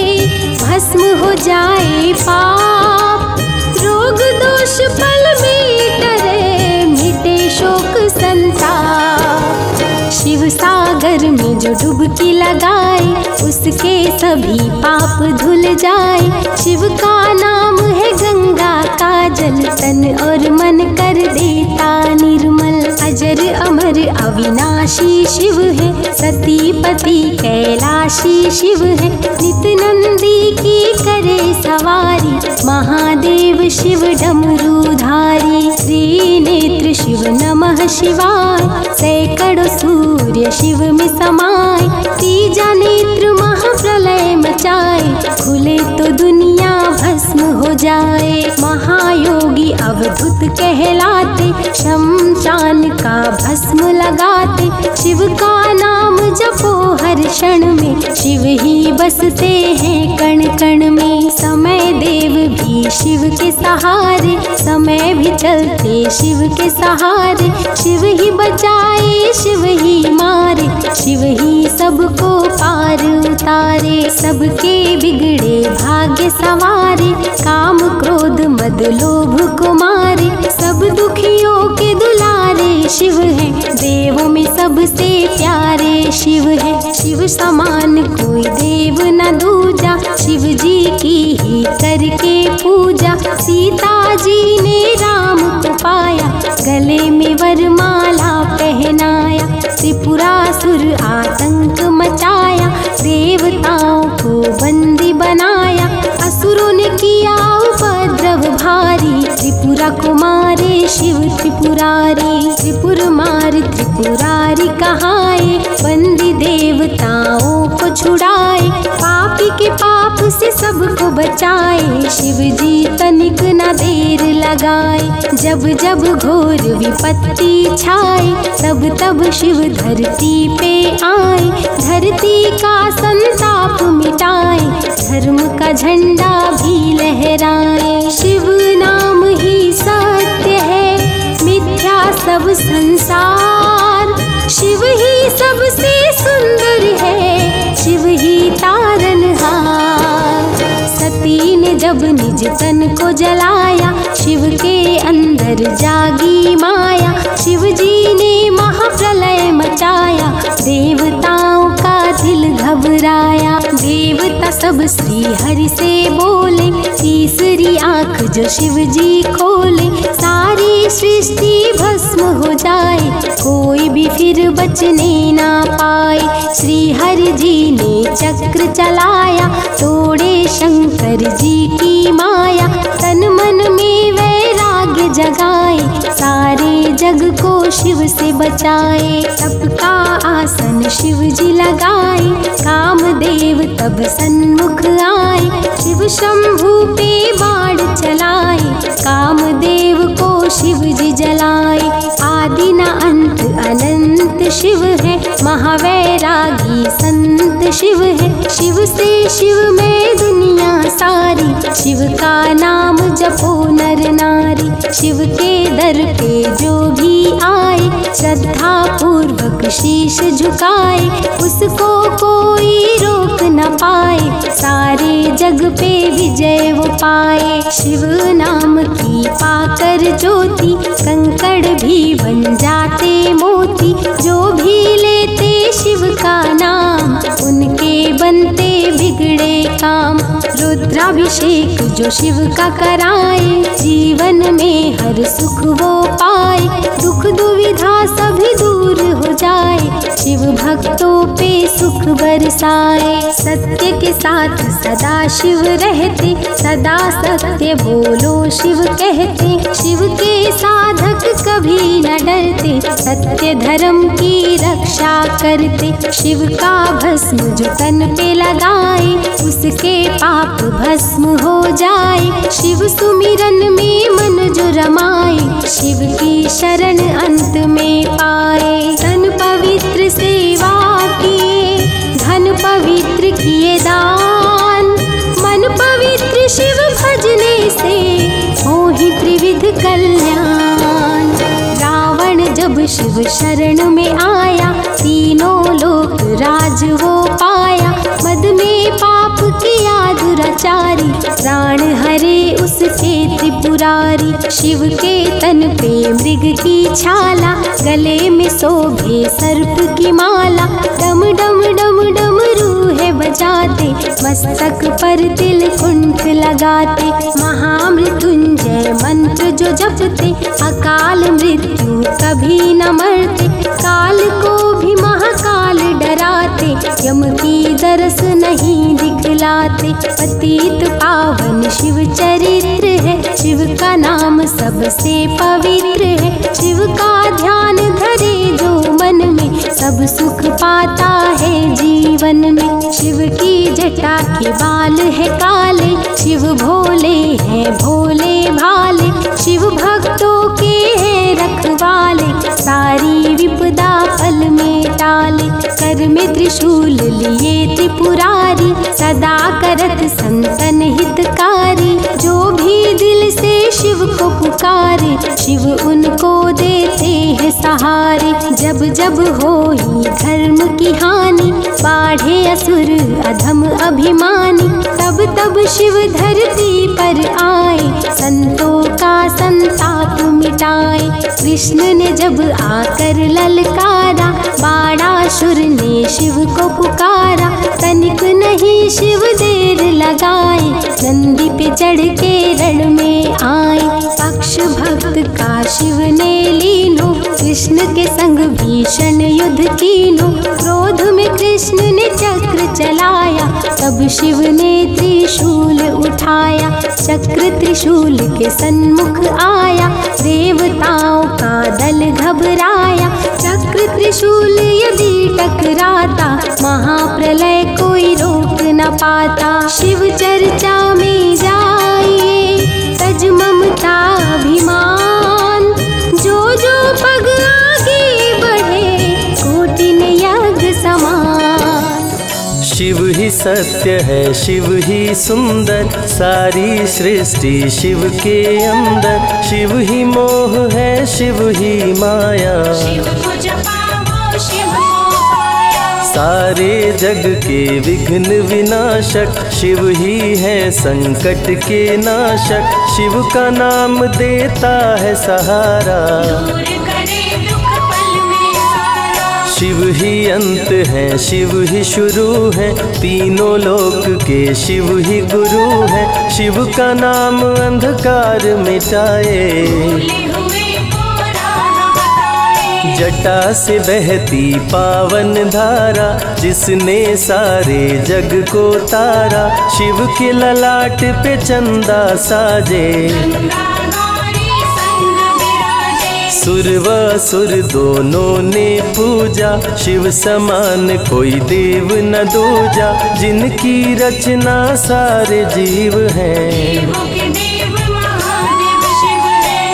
भस्म हो जाए पाप, रोग दोष पल में टरे मिटे शोक संताप। शिव सागर में जो डुबकी लगाए उसके सभी पाप धुल जाए। शिव का नाम है गंगा का जल, तन और मन कर देता निर्मल। अजर अमर अविनाशी शिव है, सतीपति कैलाशी शिव है। नित नंदी की करे सवारी, महादेव शिव डमरूधारी। त्रिनेत्र शिव नमः शिवाय, सैकड़ों सूर्य शिव में समाये। तीजा नेत्र महाप्रलय मचाए, खुले तो दुनिया भस्म हो जाए। महायोगी अवधूत कहलाते, शमशान का भस्म लगाते। शिव का नाम जपो हर क्षण में, शिव ही बसते हैं कण कण में। समय देव भी शिव के सहारे, समय भी चलते शिव के सहारे। शिव ही बचाए शिव ही मारे, शिव ही सबको पार उतारे। सबके बिगड़े भाग्य संवारे, काम क्रोध मद लोभ को मारे। सब दुखियों के दुलारे शिव है, देवों में सबसे प्यारे शिव है। शिव समान कोई देव न दूजा, शिव जी की ही करके पूजा। सीता जी ने राम को पाया, गले में वरमाला पहनाया। त्रिपुरासुर आतंक मचाया, देवताओं को बंदी बनाया। असुरों ने किया उपद्रव भारी, त्रिपुरा को मारे शिव त्रिपुरारी। त्रिपुर मार त्रिपुरारी कहाए, बंदी देवताओं को छुड़ाए। पापी के पाप से सबको बचाए, शिव जी तनिक न देर लगाए। जब जब घोर विपत्ति छाए, तब तब शिव धरती पे आए। धरती का संताप मिटाए, धर्म का झंडा भी लहराए। शिव नाम ही सत्य है, मिथ्या सब संसार। शिव ही सबसे सुंदर है, शिव ही तारनहार। सती ने जब निज तन को जलाया, शिव के अंदर जागी माया। शिव जी ने महाप्रलय मचाया, देवताओं का दिल घबराया। देवता सब श्री हरि से बोले, तीसरी आंख जो शिव जी खोले। सारी सृष्टि भस्म हो जाए, कोई भी फिर बचने ना पाए। श्री हरि जी ने चक्र चलाया, तोड़े शंकर जी की माया। तन मन में वैराग्य जगाए, सारे जग को शिव से बचाए। तप का आसन शिव जी लगाए, कामदेव तब सन्मुख आए। शिव शंभू पे बाण चलाए, कामदेव को शिव जी जलाए। आदि न अंत अनंत शिव है, महावैरागी संत शिव है। शिव से शिव में दुनिया सारी, शिव का नाम जपो नर नारी। शिव के दर पे जो भी आए, श्रद्धा पूर्वक शीश झुकाए। उसको कोई रोक न पाए, सारे जग पे विजय वो पाए। शिव नाम की पाकर ज्योति, कंकड़ भी बन जाते मोती। जो भी लेते शिव का नाम, उनके बनते बिगड़े काम। रुद्राभिषेक जो शिव का कराए, जीवन में हर सुख वो पाए। दुख दुविधा सभी दूर हो जाए, शिव भक्तों पे सुख बरसाए। सत्य के साथ सदा शिव रहते, सदा सत्य बोलो शिव कहते। शिव के साधक कभी न डरते, सत्य धर्म की रक्षा करते। शिव का भस्म जो तन पे लगाए, उसके पाप भस्म हो जाए। शिव सुमिरन में मन जो रमाए, शिव की शरण अंत में पाए। तन पवित्र सेवा किए, धन पवित्र किए दान। मन पवित्र शिव भजने से मोहि त्रिविध कल्याण। रावण जब शिव शरण में आया, तीनों लोक आज वो पाया मद में पाप किया दुराचारी, प्राण हरे उसके त्रिपुरारी। शिव के तन पे मृग की छाला, गले में शोभे सर्प की माला। डम डम डम डम रूहे बजाते, मस्तक पर तिल कुंठ लगाते। महामृत्युंजय मंत्र जो जपते, अकाल मृत्यु कभी न मरते। काल को भी महाकाल डराते, यम की दरस नहीं दिखलाते। पतित पावन शिव चरित्र है, शिव का नाम सबसे पवित्र है। शिव का ध्यान धरे जो मन में, सब सुख पाता है जीवन में। शिव की जटा के बाल है काले, शिव भोले हैं भोले भाले। शिव भक्तों के हैं रखवाले, सारी विपदा फल में टाले। कर में त्रिशूल लिए त्रिपुरारी, सदा करत संतन हितकारी। जो भी दिल से शिव को पुकारे, शिव उनको देते हैं सहारे। जब जब होई धर्म की हानि, बाढ़े असुर अधम अभिमानी। तब तब शिव धरती पर आए, संतों का संताप मिटाए। कृष्ण ने जब आकर ललकारा, बाणासुर ने शिव को पुकारा। तनिक नहीं शिव देर लगाए, नंदी पे चढ़ के रण में आए। पक्ष भक्त का शिव ने लीनो, कृष्ण के संग भीषण युद्ध कीनो। क्रोध में कृष्ण ने चक्र चलाया, तब शिव ने त्रिशूल उठाया। चक्र त्रिशूल के सन्मुख आया, देवताओं का दल घबराया। चक्र त्रिशूल यदि टकराता, महाप्रलय कोई रोक न पाता। शिव चर्चा में जाइए तज ममता अभिमान, जो जो पग आगे बढ़े कोटिन यज्ञ समान। शिव ही सत्य है, शिव ही सुंदर, सारी सृष्टि शिव के अंदर। शिव ही मोह है, शिव ही माया, सारे जग के विघ्न विनाशक। शिव ही है संकट के नाशक, शिव का नाम देता है सहारा। शिव ही अंत है, शिव ही शुरू है, तीनों लोक के शिव ही गुरु है। शिव का नाम अंधकार मिटाए, जटा से बहती पावन धारा, जिसने सारे जग को तारा। शिव के ललाट पे चंदा साजे, सुर व असुर दोनों ने पूजा। शिव समान कोई देव न दूजा, जिनकी रचना सारे जीव हैं।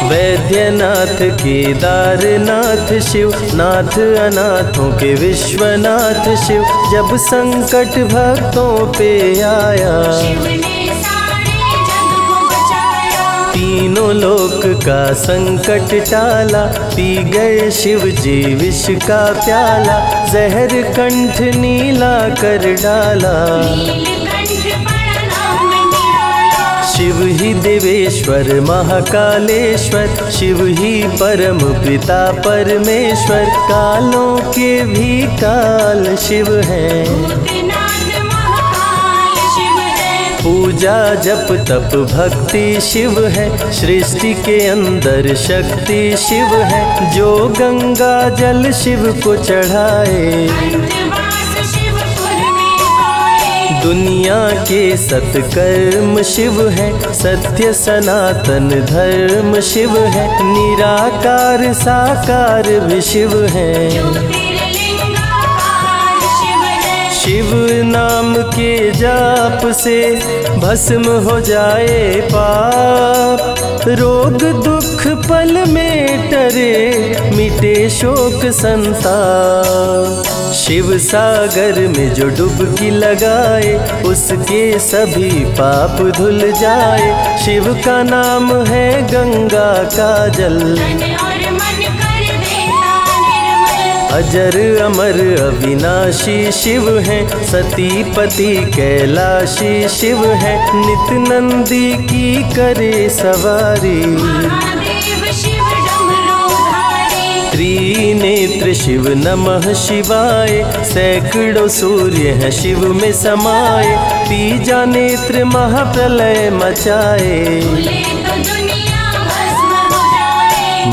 वैद्यनाथ केदारनाथ शिव, नाथ अनाथों के विश्वनाथ शिव। जब संकट भक्तों पे आया, तीनों लोक का संकट टाला। पी गए शिव जी विष का प्याला, जहर कंठ नीला कर डाला। शिव ही देवेश्वर महाकालेश्वर, शिव ही परम पिता परमेश्वर। कालों के भी काल शिव हैं, पूजा जप तप भक्ति शिव है। सृष्टि के अंदर शक्ति शिव है, जो गंगा जल शिव को चढ़ाए। दुनिया के सत्कर्म शिव है, सत्य सनातन धर्म शिव है। निराकार साकार भी शिव है, शिव नाम के जाप से भस्म हो जाए पाप। रोग दुख पल में टरे, मिटे शोक संताप। शिव सागर में जो डुबकी लगाए, उसके सभी पाप धुल जाए। शिव का नाम है गंगा का जल, अजर अमर अविनाशी शिव हैं, सतीपति कैलाशी शिव हैं, नित नंदी की करे सवारी। त्रिनेत्र शिव नमः शिवाय, सैकड़ों सूर्य हैं शिव में समाये, तीजा नेत्र महाप्रलय मचाए।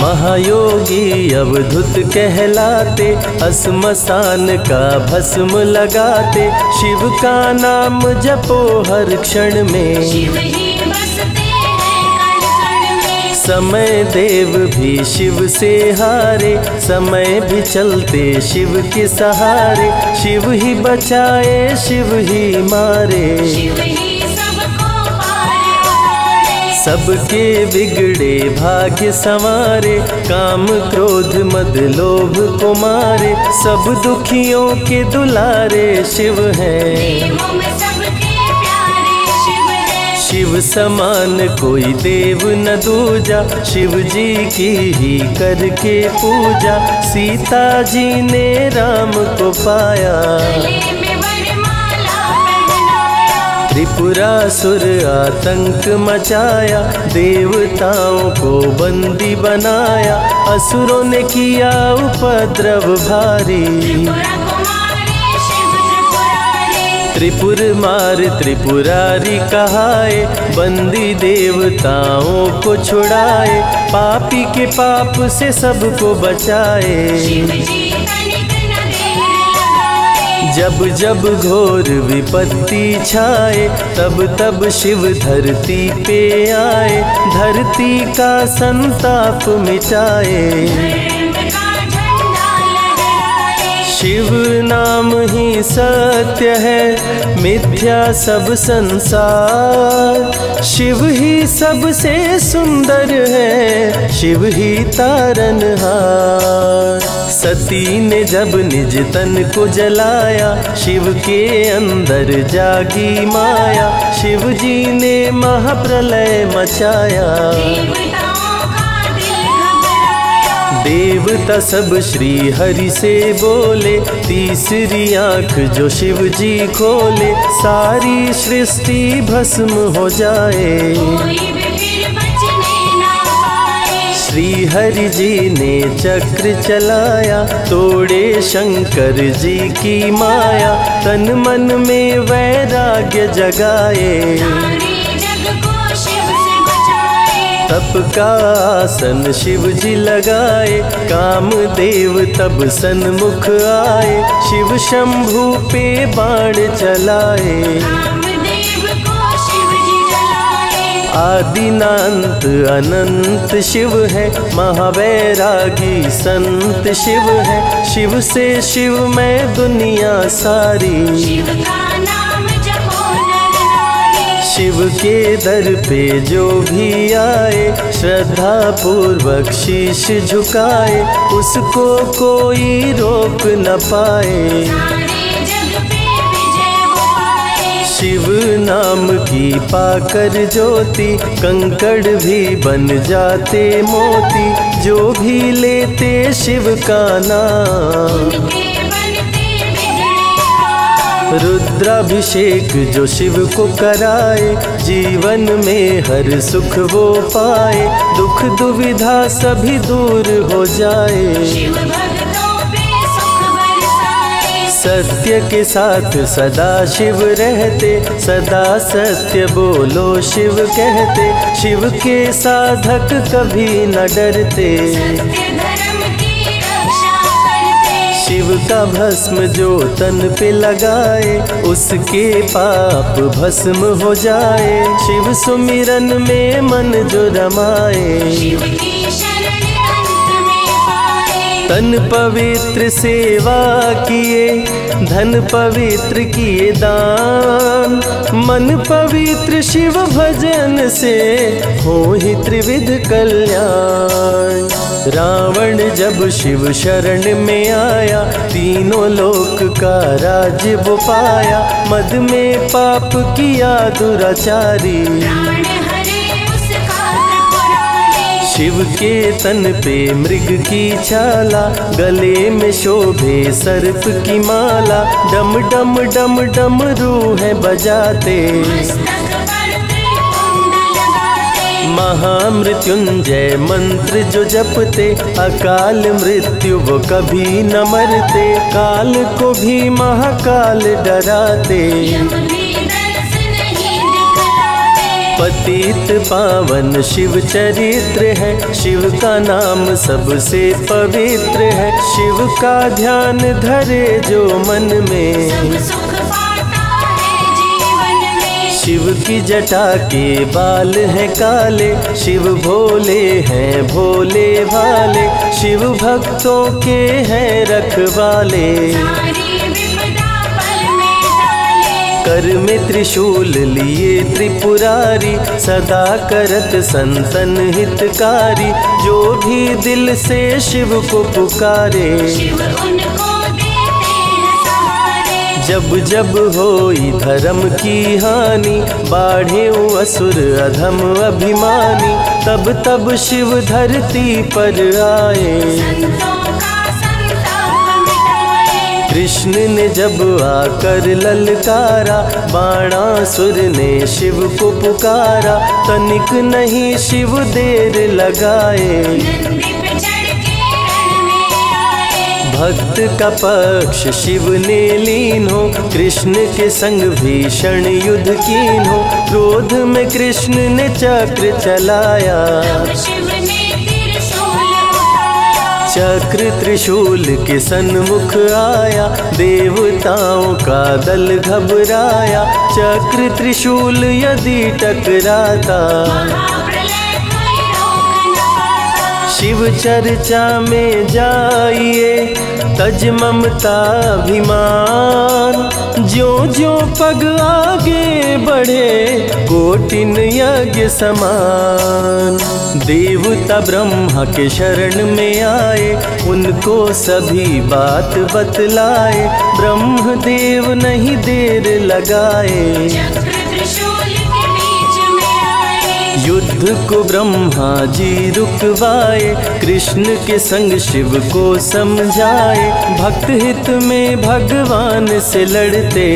महायोगी अवधुत कहलाते, अस्मशान का भस्म लगाते, शिव का नाम जपो हर क्षण में। शिव ही बसते हैं कण कण में। समय देव भी शिव से हारे, समय भी चलते शिव के सहारे, शिव ही बचाए शिव ही मारे। शिव ही सबके बिगड़े भाग्य संवारे, काम क्रोध मद लोभ को मारे, सब दुखियों के दुलारे शिव हैं। देवों में सबके प्यारे शिव हैं। शिव समान कोई देव न दूजा, शिव जी की ही करके पूजा, सीता जी ने राम को पाया। त्रिपुरासुर आतंक मचाया, देवताओं को बंदी बनाया, असुरों ने किया उपद्रव भारी। त्रिपुर मार त्रिपुरारी कहाए, बंदी देवताओं को छुड़ाए, पापी के पाप से सबको बचाए। जब जब घोर विपत्ति छाए, तब तब शिव धरती पे आए, धरती का संताप मिटाए। शिव नाम ही सत्य है, मिथ्या सब संसार, शिव ही सबसे सुंदर है, शिव ही तारनहार। सती ने जब निज तन को जलाया, शिव के अंदर जागी माया, शिव जी ने महाप्रलय मचाया। देवता सब श्री हरि से बोले, तीसरी आंख जो शिव जी खोले, सारी सृष्टि भस्म हो जाए। श्री हरि जी ने चक्र चलाया, तोड़े शंकर जी की माया, तन मन में वैराग्य जगाए। तप का आसन शिव जी लगाए, कामदेव तब सन्मुख आए, शिव शंभू पे बाण चलाए। आदिनांत अनंत शिव है, महावैरागी संत शिव है, शिव से शिव में दुनिया सारी। शिव का नाम जपो नरनारी। शिव के दर पे जो भी आए, श्रद्धा पूर्वक शीश झुकाए, उसको कोई रोक न पाए। शिव नाम की पाकर ज्योति, कंकड़ भी बन जाते मोती, जो भी लेते शिव का नाम। रुद्राभिषेक जो शिव को कराए, जीवन में हर सुख वो पाए, दुख दुविधा सभी दूर हो जाए। सत्य के साथ सदा शिव रहते, सदा सत्य बोलो शिव कहते, शिव के साधक कभी न डरते। शिव का भस्म जो तन पे लगाए, उसके पाप भस्म हो जाए, शिव सुमिरन में मन जो रमाए। तन पवित्र सेवा किए, धन पवित्र किए दान, मन पवित्र शिव भजन से हो ही त्रिविध कल्याण। रावण जब शिव शरण में आया, तीनों लोक का राज वो पाया, मद में पाप किया दुराचारी। शिव के तन पे मृग की छाला, गले में शोभे सर्प की माला। डम डम डम डम रूहें बजाते, महामृत्युंजय मंत्र जो जपते। अकाल मृत्यु वो कभी न मरते, काल को भी महाकाल डराते। पतित पावन शिव चरित्र है, शिव का नाम सबसे पवित्र है। शिव का ध्यान धरे जो मन में, शिव की जटा के बाल हैं काले। शिव भोले हैं भोले भाले, शिव भक्तों के हैं रखवाले। कर में त्रिशूल लिए त्रिपुरारी, सदा करत संतन हितकारी। जो भी दिल से शिव को पुकारे, जब जब होई धर्म की हानि। बाढ़े असुर अधम अभिमानी, तब तब शिव धरती पर आए। कृष्ण ने जब आकर ललकारा, बाणासुर ने शिव को पुकारा। तनिक नहीं शिव देर लगाए, भक्त का पक्ष शिव ने लीन हो। कृष्ण के संग भीषण युद्ध कीन हो, क्रोध में कृष्ण ने चक्र चलाया। चक्र त्रिशूल के सन्मुख आया, देवताओं का दल घबराया। चक्र त्रिशूल यदि टकराता, शिव चर्चा में जाइए तज ममता अभिमान। जो जो पग आगे बढ़े कोटिन यज्ञ समान। देवता ब्रह्मा के शरण में आए, उनको सभी बात बतलाए। ब्रह्म देव नहीं देर लगाए, युद्ध को ब्रह्मा जी रुकवाए। कृष्ण के संग शिव को समझाए, भक्त हित में भगवान से लड़ते।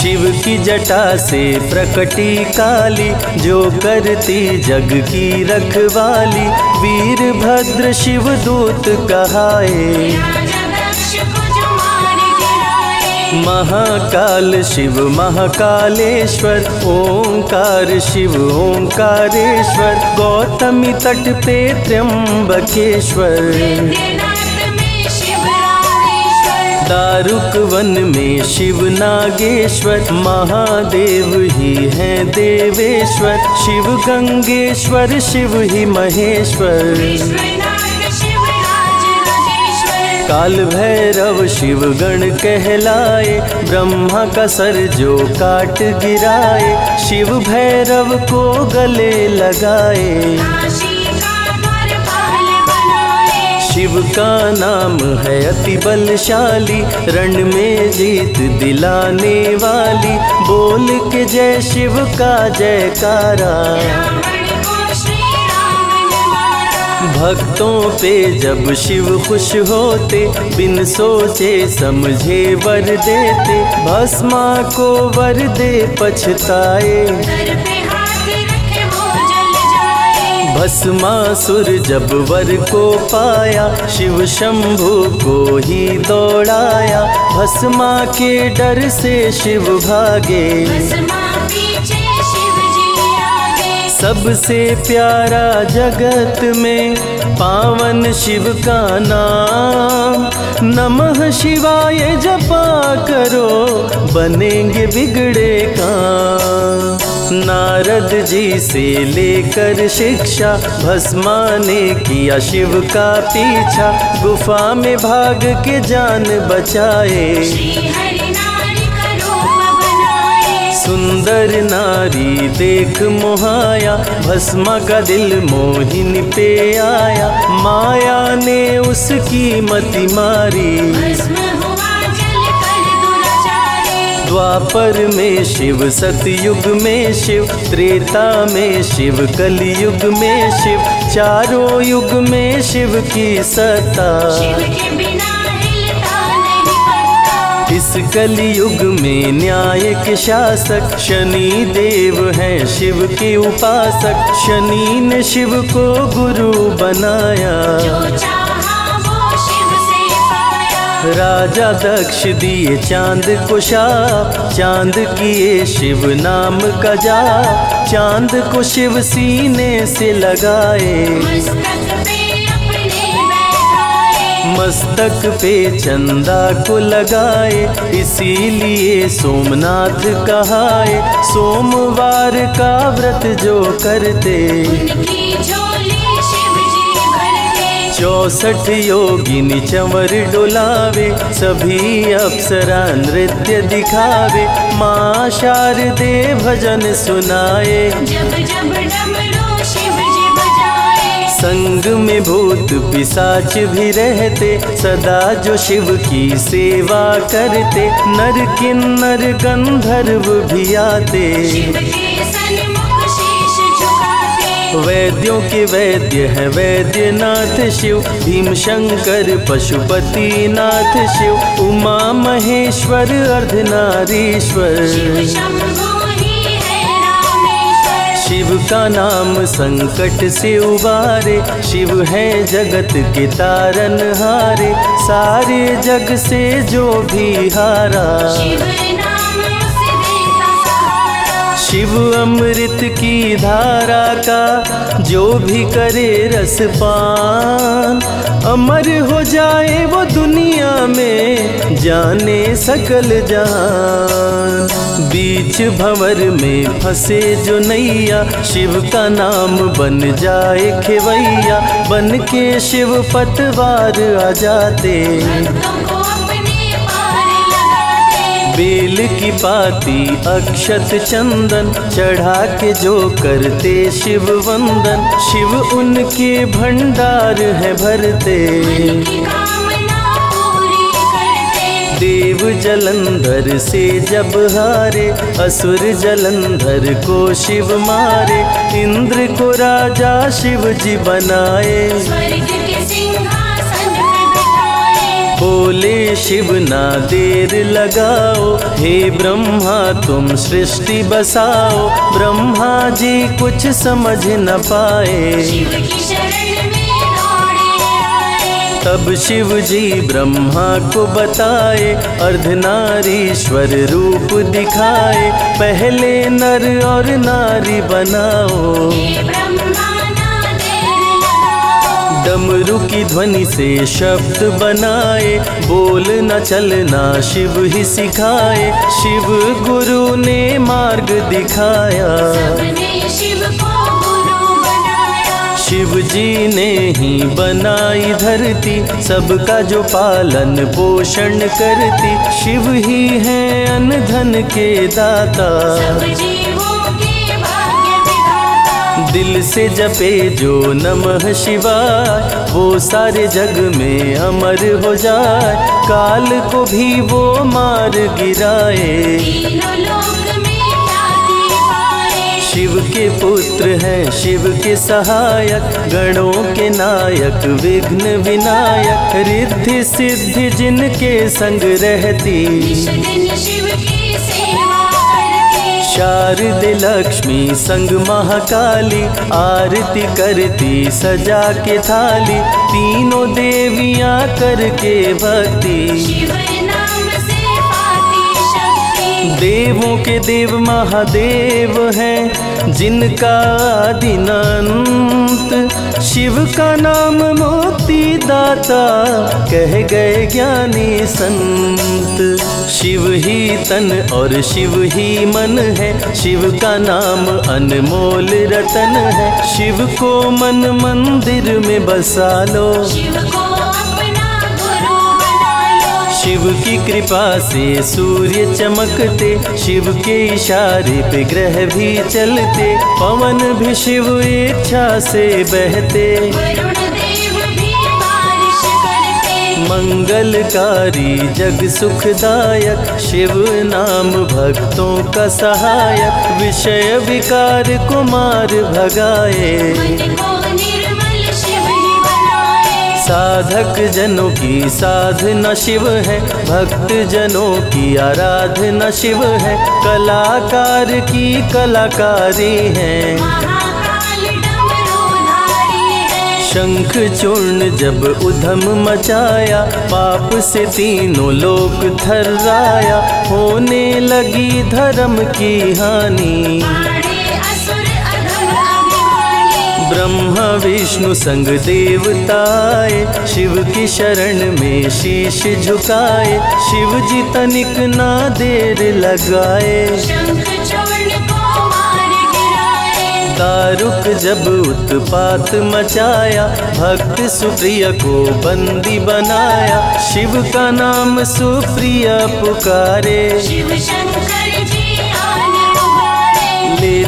शिव की जटा से प्रकटी काली, जो करती जग की रखवाली। वीरभद्र शिव दूत कहाए, महाकाल शिव महाकालेश्वर। ओंकार शिव ओंकारेश्वर, गौतमी तट पे त्र्यंबकेश्वर। दारुक वन में शिव नागेश्वर, महादेव ही हैं देवेश्वर। शिव गंगेश्वर शिव ही महेश्वर। काल भैरव शिव गण कहलाए, ब्रह्मा का सर जो काट गिराए। शिव भैरव को गले लगाए, शिव का नाम है अति बलशाली। रण में जीत दिलाने वाली, बोल के जय शिव का जयकारा। भक्तों पे जब शिव खुश होते, बिन सोचे समझे वर देते। भस्मा को वर दे पछताए, भस्मासुर जब वर को पाया। शिव शंभु को ही दौड़ाया, भस्मा के डर से शिव भागे। सबसे प्यारा जगत में पावन शिव का नाम। नमः शिवाय जपा करो, बनेंगे बिगड़े काम। नारद जी से लेकर शिक्षा, भस्मा ने किया शिव का पीछा। गुफा में भाग के जान बचाए, सुंदर नारी देख मोहाया। भस्मा का दिल मोहिनी पे आया, माया ने उसकी मति मारी। द्वापर में शिव, सतयुग में शिव, त्रेता में शिव, कलयुग में शिव, चारों युग में शिव की सत्ता। इस कलयुग में न्याय के शासक शनि देव हैं शिव के उपासक। शनि ने शिव को गुरु बनाया, जो चाहा वो शिव से पाया। राजा दक्ष दिए चांद को शाप, चांद किए शिव नाम का जाप। चांद को शिव सीने से लगाए, मस्तक पे चंदा को लगाए, इसीलिए सोमनाथ कहाए। सोमवार का व्रत जो करते, उनकी झोली शिव जी भरते। 64 योगिनी चंवर डोलावे, सभी अप्सरा नृत्य दिखावे। माँ शारदे भजन सुनाए, जब जब डमरू शिव जी। संग में भूत पिशाच भी रहते, सदा जो शिव की सेवा करते। नर किन्नर गंधर्व भी आते, शिव के सन्मुख शीश झुकाते। वैद्यों के वैद्य है वैद्यनाथ शिव, भीम शंकर पशुपति नाथ शिव। उमा महेश्वर अर्धनारीश्वर, शिव का नाम संकट से उबारे। शिव है जगत के तारन हारे, सारे जग से जो भी हारा। शिव अमृत की धारा का जो भी करे रस पान, अमर हो जाए वो दुनिया में, जाने सकल जान। बीच भंवर में फंसे जो नैया, शिव का नाम बन जाए खेवैया। बन के शिव पतवार आ जाते, बेल की पाती अक्षत चंदन चढ़ा के जो करते शिव वंदन। शिव उनके भंडार है भरते, देव जलंधर से जब हारे, असुर जलंधर को शिव मारे। इंद्र को राजा शिव जी बनाए, बोले शिव ना देर लगाओ। हे ब्रह्मा तुम सृष्टि बसाओ, ब्रह्मा जी कुछ समझ न पाए। शिव की शरण में दौड़े, तब शिव जी ब्रह्मा को बताए। अर्धनारीश्वर रूप दिखाए, पहले नर और नारी बनाओ। डमरू की ध्वनि से शब्द बनाए, बोलना चलना शिव ही सिखाए। शिव गुरु ने मार्ग दिखाया, सबने शिव को गुरु बनाया। शिव जी ने ही बनाई धरती, सबका जो पालन पोषण करती। शिव ही है अन्न धन के दाता, दिल से जपे जो नमः शिवाय, वो सारे जग में अमर हो जाए। काल को भी वो मार गिराए, तीनों लोक में शांति पाए। शिव के पुत्र हैं शिव के सहायक, गणों के नायक विघ्न विनायक। रिद्धि सिद्धि जिनके संग रहती, शिव की शारदे लक्ष्मी संग महाकाली। आरती करती सजा के थाली, तीनों देवियां करके भक्ति। शिव नाम से पाती शक्ति, देवों के देव महादेव हैं जिनका दिनंत। शिव का नाम मोती दाता, कह गए ज्ञानी संत। शिव ही तन और शिव ही मन है, शिव का नाम अनमोल रतन है। शिव को मन मंदिर में बसा लो, शिव को अपना गुरु बना लो। शिव की कृपा से सूर्य चमकते, शिव के इशारे पे ग्रह भी चलते। पवन भी शिव इच्छा से बहते, मंगलकारी जग सुखदायक शिव नाम भक्तों का सहायक विषय विकार कुमार भगाए साधक जनों की साधना शिव है भक्त जनों की आराधना शिव है कलाकार की कलाकारी है शंख चूर्ण जब उधम मचाया पाप से तीनों लोक थर्राया होने लगी धर्म की हानि ब्रह्मा विष्णु संग देवताए शिव की शरण में शीश झुकाए शिव जी तनिक ना देर लगाए तारुक जब उत्पात मचाया भक्त सुप्रिया को बंदी बनाया शिव का नाम सुप्रिया पुकारे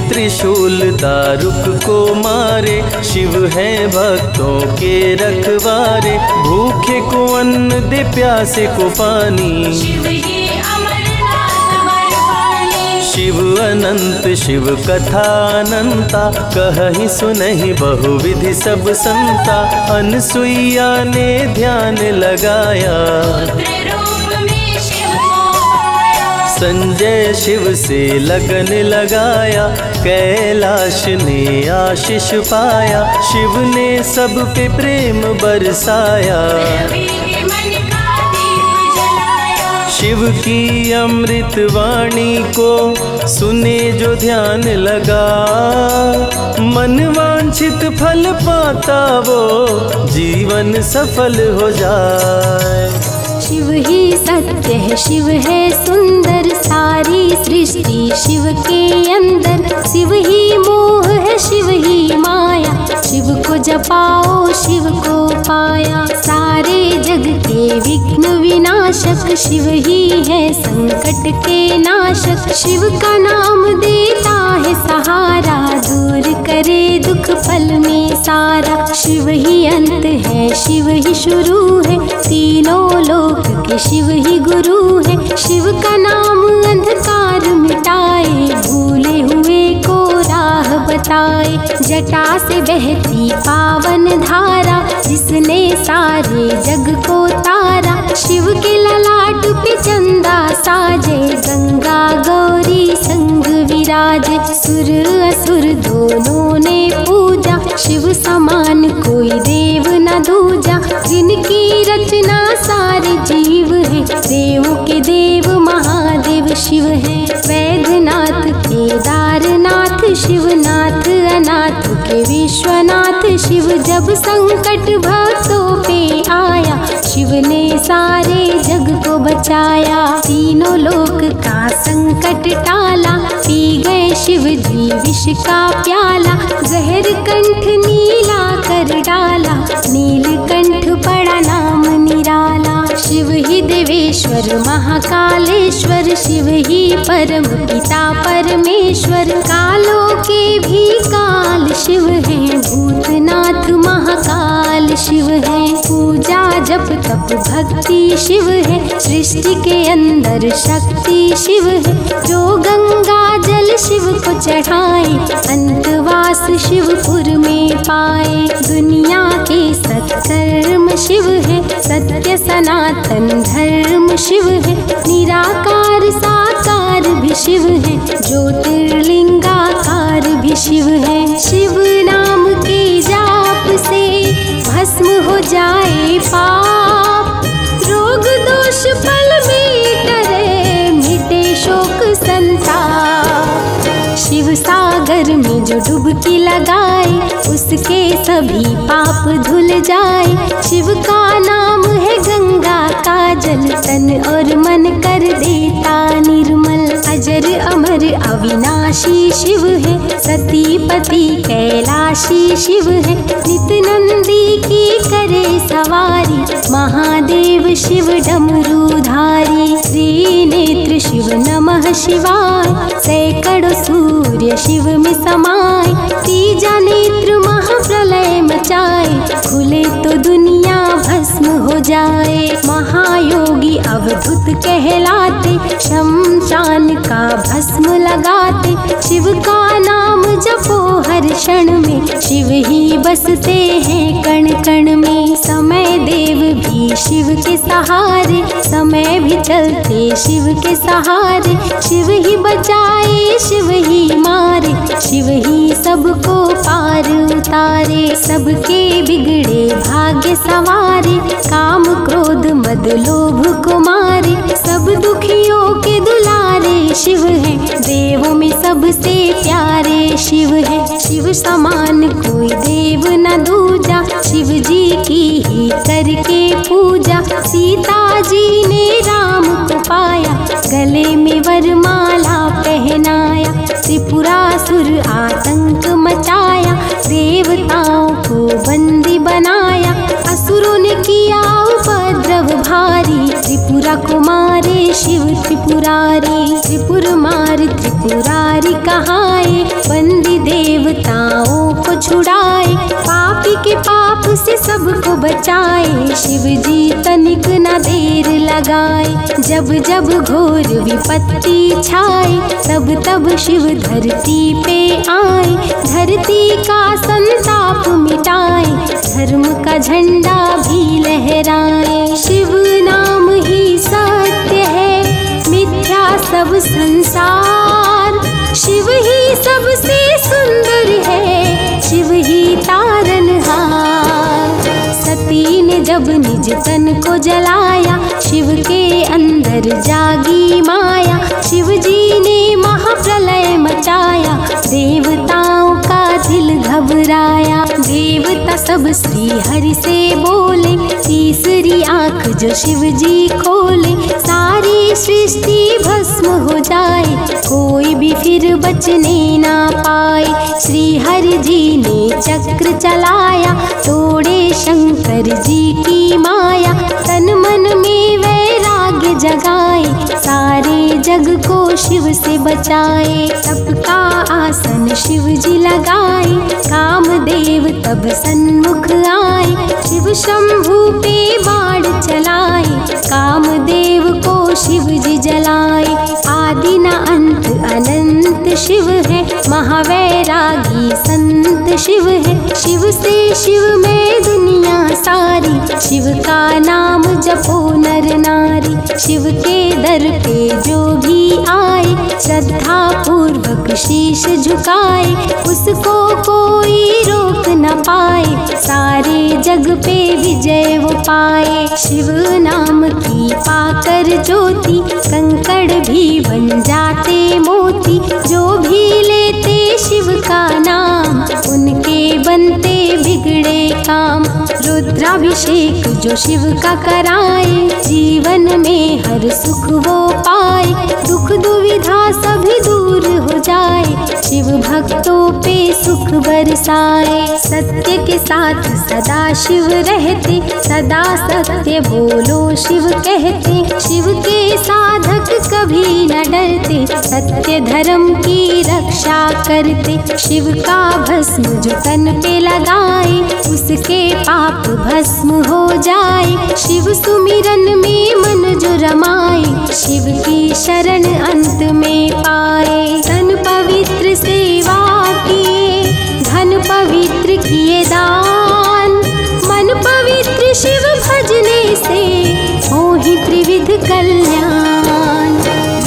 त्रिशूल तारुक को मारे शिव है भक्तों के रखवारे भूखे को अन्न दे प्यासे को पानी शिव अनंत शिव कथा अनंता कहहि सुनहि बहुविधि सब संता अनसुईया ने ध्यान लगाया संजय शिव से लगन लगाया कैलाश ने आशीष पाया शिव ने सब पे प्रेम बरसाया शिव की अमृत वाणी को सुने जो ध्यान लगा मन वांछित फल पाता वो जीवन सफल हो जाए शिव ही सत्य है शिव है सुंदर सारी सृष्टि शिव के अंदर शिव ही मोह है शिव ही माया शिव को जपाओ शिव को पाया सारे जग के विघ्न विनाशक शिव ही है संकट के नाशक शिव का नाम देता है सहारा दूर करे दुख फल में सारा शिव ही अंत है शिव ही शुरू है तीनों लोग कि शिव ही गुरु है शिव का नाम अंधकार मिटाए भूले हुए को राह बताए जटा से बहती पावन धारा जिसने सारे जग को तारा शिव के ललाट पे चंदा साजे गंगा गौरी संग विराजे सुर असुर दोनों ने पूजा शिव समान कोई देव न दूजा जिनकी रचना सारे जीव है देवों के देव महादेव शिव है वैद्यनाथ केदारनाथ शिवनाथ अनाथ के विश्वनाथ शिव जब संकट भक्तों पे आया शिव ने सारे जग को बचाया तीनों लोक का संकट टाला पी गए शिव जी विष का प्याला जहर कंठ नीला कर डाला नीलकंठ पड़ा नाम निराला शिव ही देवेश्वर महाकालेश्वर शिव ही परम पिता परमेश्वर कालों के भी काल शिव है भूतनाथ महाकाल शिव है पूजा जप तप भक्ति शिव है सृष्टि के अंदर शक्ति शिव है जो गंगा जल शिव को चढ़ाए अंतवास शिवपुर में पाए दुनिया के सत्कर्म शिव है सत्य सनातन धर्म शिव है निराकार साकार भी शिव है ज्योतिर्लिंगाकार भी शिव है शिव नाम के जाप से भस्म हो जाए पाप रोग दोष फल मिटे मिटे शोक संताप शिव सागर में जो डुबकी लगाए उसके सभी पाप धुल जाए शिव का नाम है गंगा का जल तन और मन कर देता निर्मल अजर अमर अविनाशी शिव है सतीपति कैलाशी शिव है नित नंदी की करे सवारी महादेव शिव डमरूधारी श्री नेत्र शिव नमः शिवाय सैकड़ों सूर्य शिव में समाए तीजा नेत्र महाप्रलय मचाए खुले तो दुनिया भस्म हो जाए महायोगी अवधूत कहलाते, शमशान का भस्म लगाते, शिव का नाम जपो हर क्षण में, शिव ही बसते हैं कण कण में। समय देव भी शिव के सहारे, समय भी चलते शिव के सहारे, शिव ही बचाए शिव ही मारे, शिव ही सबको पार उतारे, सबके बिगड़े भाग्य संवारे, काम क्रोध मद लोभ को मारे, सब दुखियों के दुलारे शिव है, देवों में सबसे प्यारे शिव है। शिव समान कोई देव न दूजा, शिव जी की ही करके पूजा, सीता जी ने राम को पाया, गले में वरमाला पहनाया, त्रिपुरासुर आतंक मचाया, देवताओं को बंदी बनाया, असुरों ने किया उपद्रव भारी, त्रिपुरा को मारे शिव त्रिपुरारी। त्रिपुर मार त्रिपुरारी कहाए, बंदी देवताओं को छुड़ाए, पापी के पाप से सबको बचाए, शिव जी तनिक न देर लगाए, जब जब घोर विपत्ति छाए, तब तब शिव धरती पे आए, धरती का संताप मिटाए, धर्म का झंडा भी लहराए। शिव नाम ही सत्य है, मिथ्या सब संसार, शिव ही सबसे सुंदर है, शिव ही तारनहार। सती ने जब निज तन को जलाया, शिव के अंदर जागी माया, शिव जी ने महाप्रलय मचाया, देवताओं का दिल घबराया, देवता सब श्री हरि से बोले, तीसरी आंख जो शिव जी खोले, सारी सृष्टि भस्म हो जाए, कोई भी फिर बचने ना पाए। श्री हरि जी ने चक्र चलाया, तोड़े शंकर जी की माया, तन मन में वैराग्य जगाए, सारे जग को शिव से बचाए, सबका आसन शिव जी लगाए, कामदेव तब सन्मुख आए, शिव शंभू पे बाण चलाए, कामदेव को शिव जी जलाए। आदि न अंत अनंत शिव है, महावैरागी संत शिव है, शिव से शिव में दुनिया सारी, शिव का नाम जपो नर नारी, शिव के दर पे जो भी आए, श्रद्धा पूर्वक शीश झुकाए, उसको कोई रोक न पाए, सारे जग पे विजय वो पाए। शिव नाम की पाकर ज्योति, कंकड़ भी बन जाते मोती, जो भी लेते शिव का नाम, उनके बनते बिगड़े काम। रुद्राभिषेक जो शिव का कराए, जीवन में हर सुख वो पाए, दुख दुविधा सभी दूर हो जाए, शिव भक्तों पे सुख बरसाए। सत्य के साथ सदा शिव रहते, सदा सत्य बोलो शिव कहते, शिव के साधक कभी न डरते, सत्य धर्म की रक्षा करते, शिव का भस्म जो तन पे लगाए, उसके पाप भस्म हो जाए, शिव सुमिरन में मन जो रमाए, शिव की शरण अंत में पाए। धन पवित्र सेवा किए, धन पवित्र किए दान, मन पवित्र शिव भजने से हो ही त्रिविध कल्याण।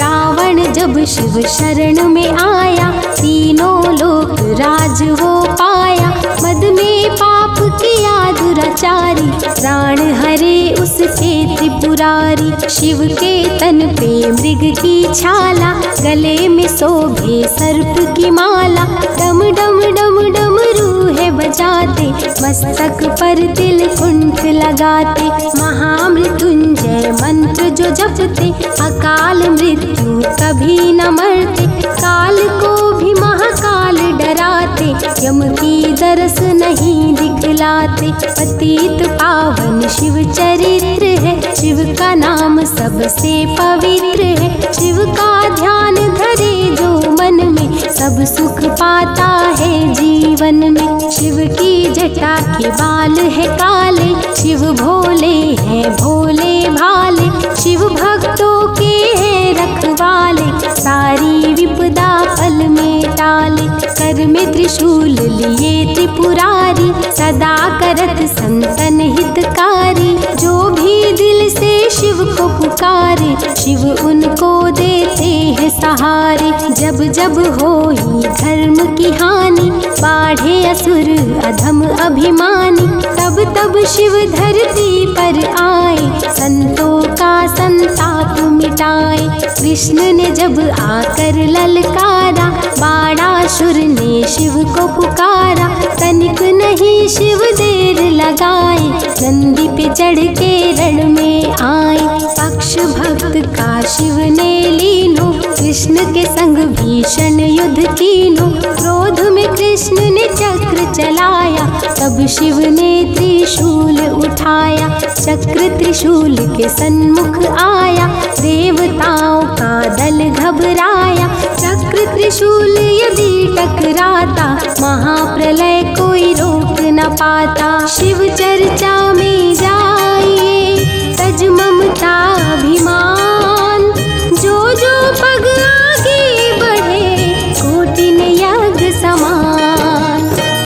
रावण जब शिव शरण में आया, तीनों लोक राज वो पाया, मद में पाप किया दुराचारी, प्राण हरे उसके त्रिपुरारी। शिव के तन पे मृग की छाला, गले में शोभे सर्प की माला, डम डम डम डम रूहे बजाते, मस्तक पर तिलकुंठ लगाते, महामृत्युंजय मंत्र जो जपते, अकाल मृत्यु कभी न मरते, काल को भी महाकाल डराते, यम की दरस नहीं दिखलाते। पतित पावन शिव चरित्र है, शिव का नाम सबसे पवित्र है, शिव का ध्यान धरे जो मन में, सब सुख पाता है जीवन में। शिव की जटा के बाल है काले, शिव भोले हैं भोले भाले, शिव भक्तों के हैं रखवाले, सारी विपदा फल में टाले, कर में त्रिशूल लिए त्रिपुरारी, सदा करत संतन हितकारी, जो भी दिल से शिव को पुकारे, शिव उनको देते हैं सहारे, जब होई धर्म की हानि, बाढ़े असुर अधम अभिमानी, तब शिव धरती पर आए, संतों का संताप मिटाए, कृष्ण ने जब आकर ललकारा, बाणासुर ने शिव को पुकारा, तनिक नहीं शिव देर लगाए, नंदी पे चढ़ के रण में आए, पक्ष भक्त का शिव ने लीनो, कृष्ण के संग भीषण युद्ध कीनो, क्रोध में कृष्ण ने चक्र चलाया, तब शिव ने त्रिशूल उठाया, चक्र त्रिशूल के सन्मुख आया, देवताओं का दल घबराया, चक्र त्रिशूल यदि टकराता, महाप्रलय कोई रोक न पाता, शिव चर्चा में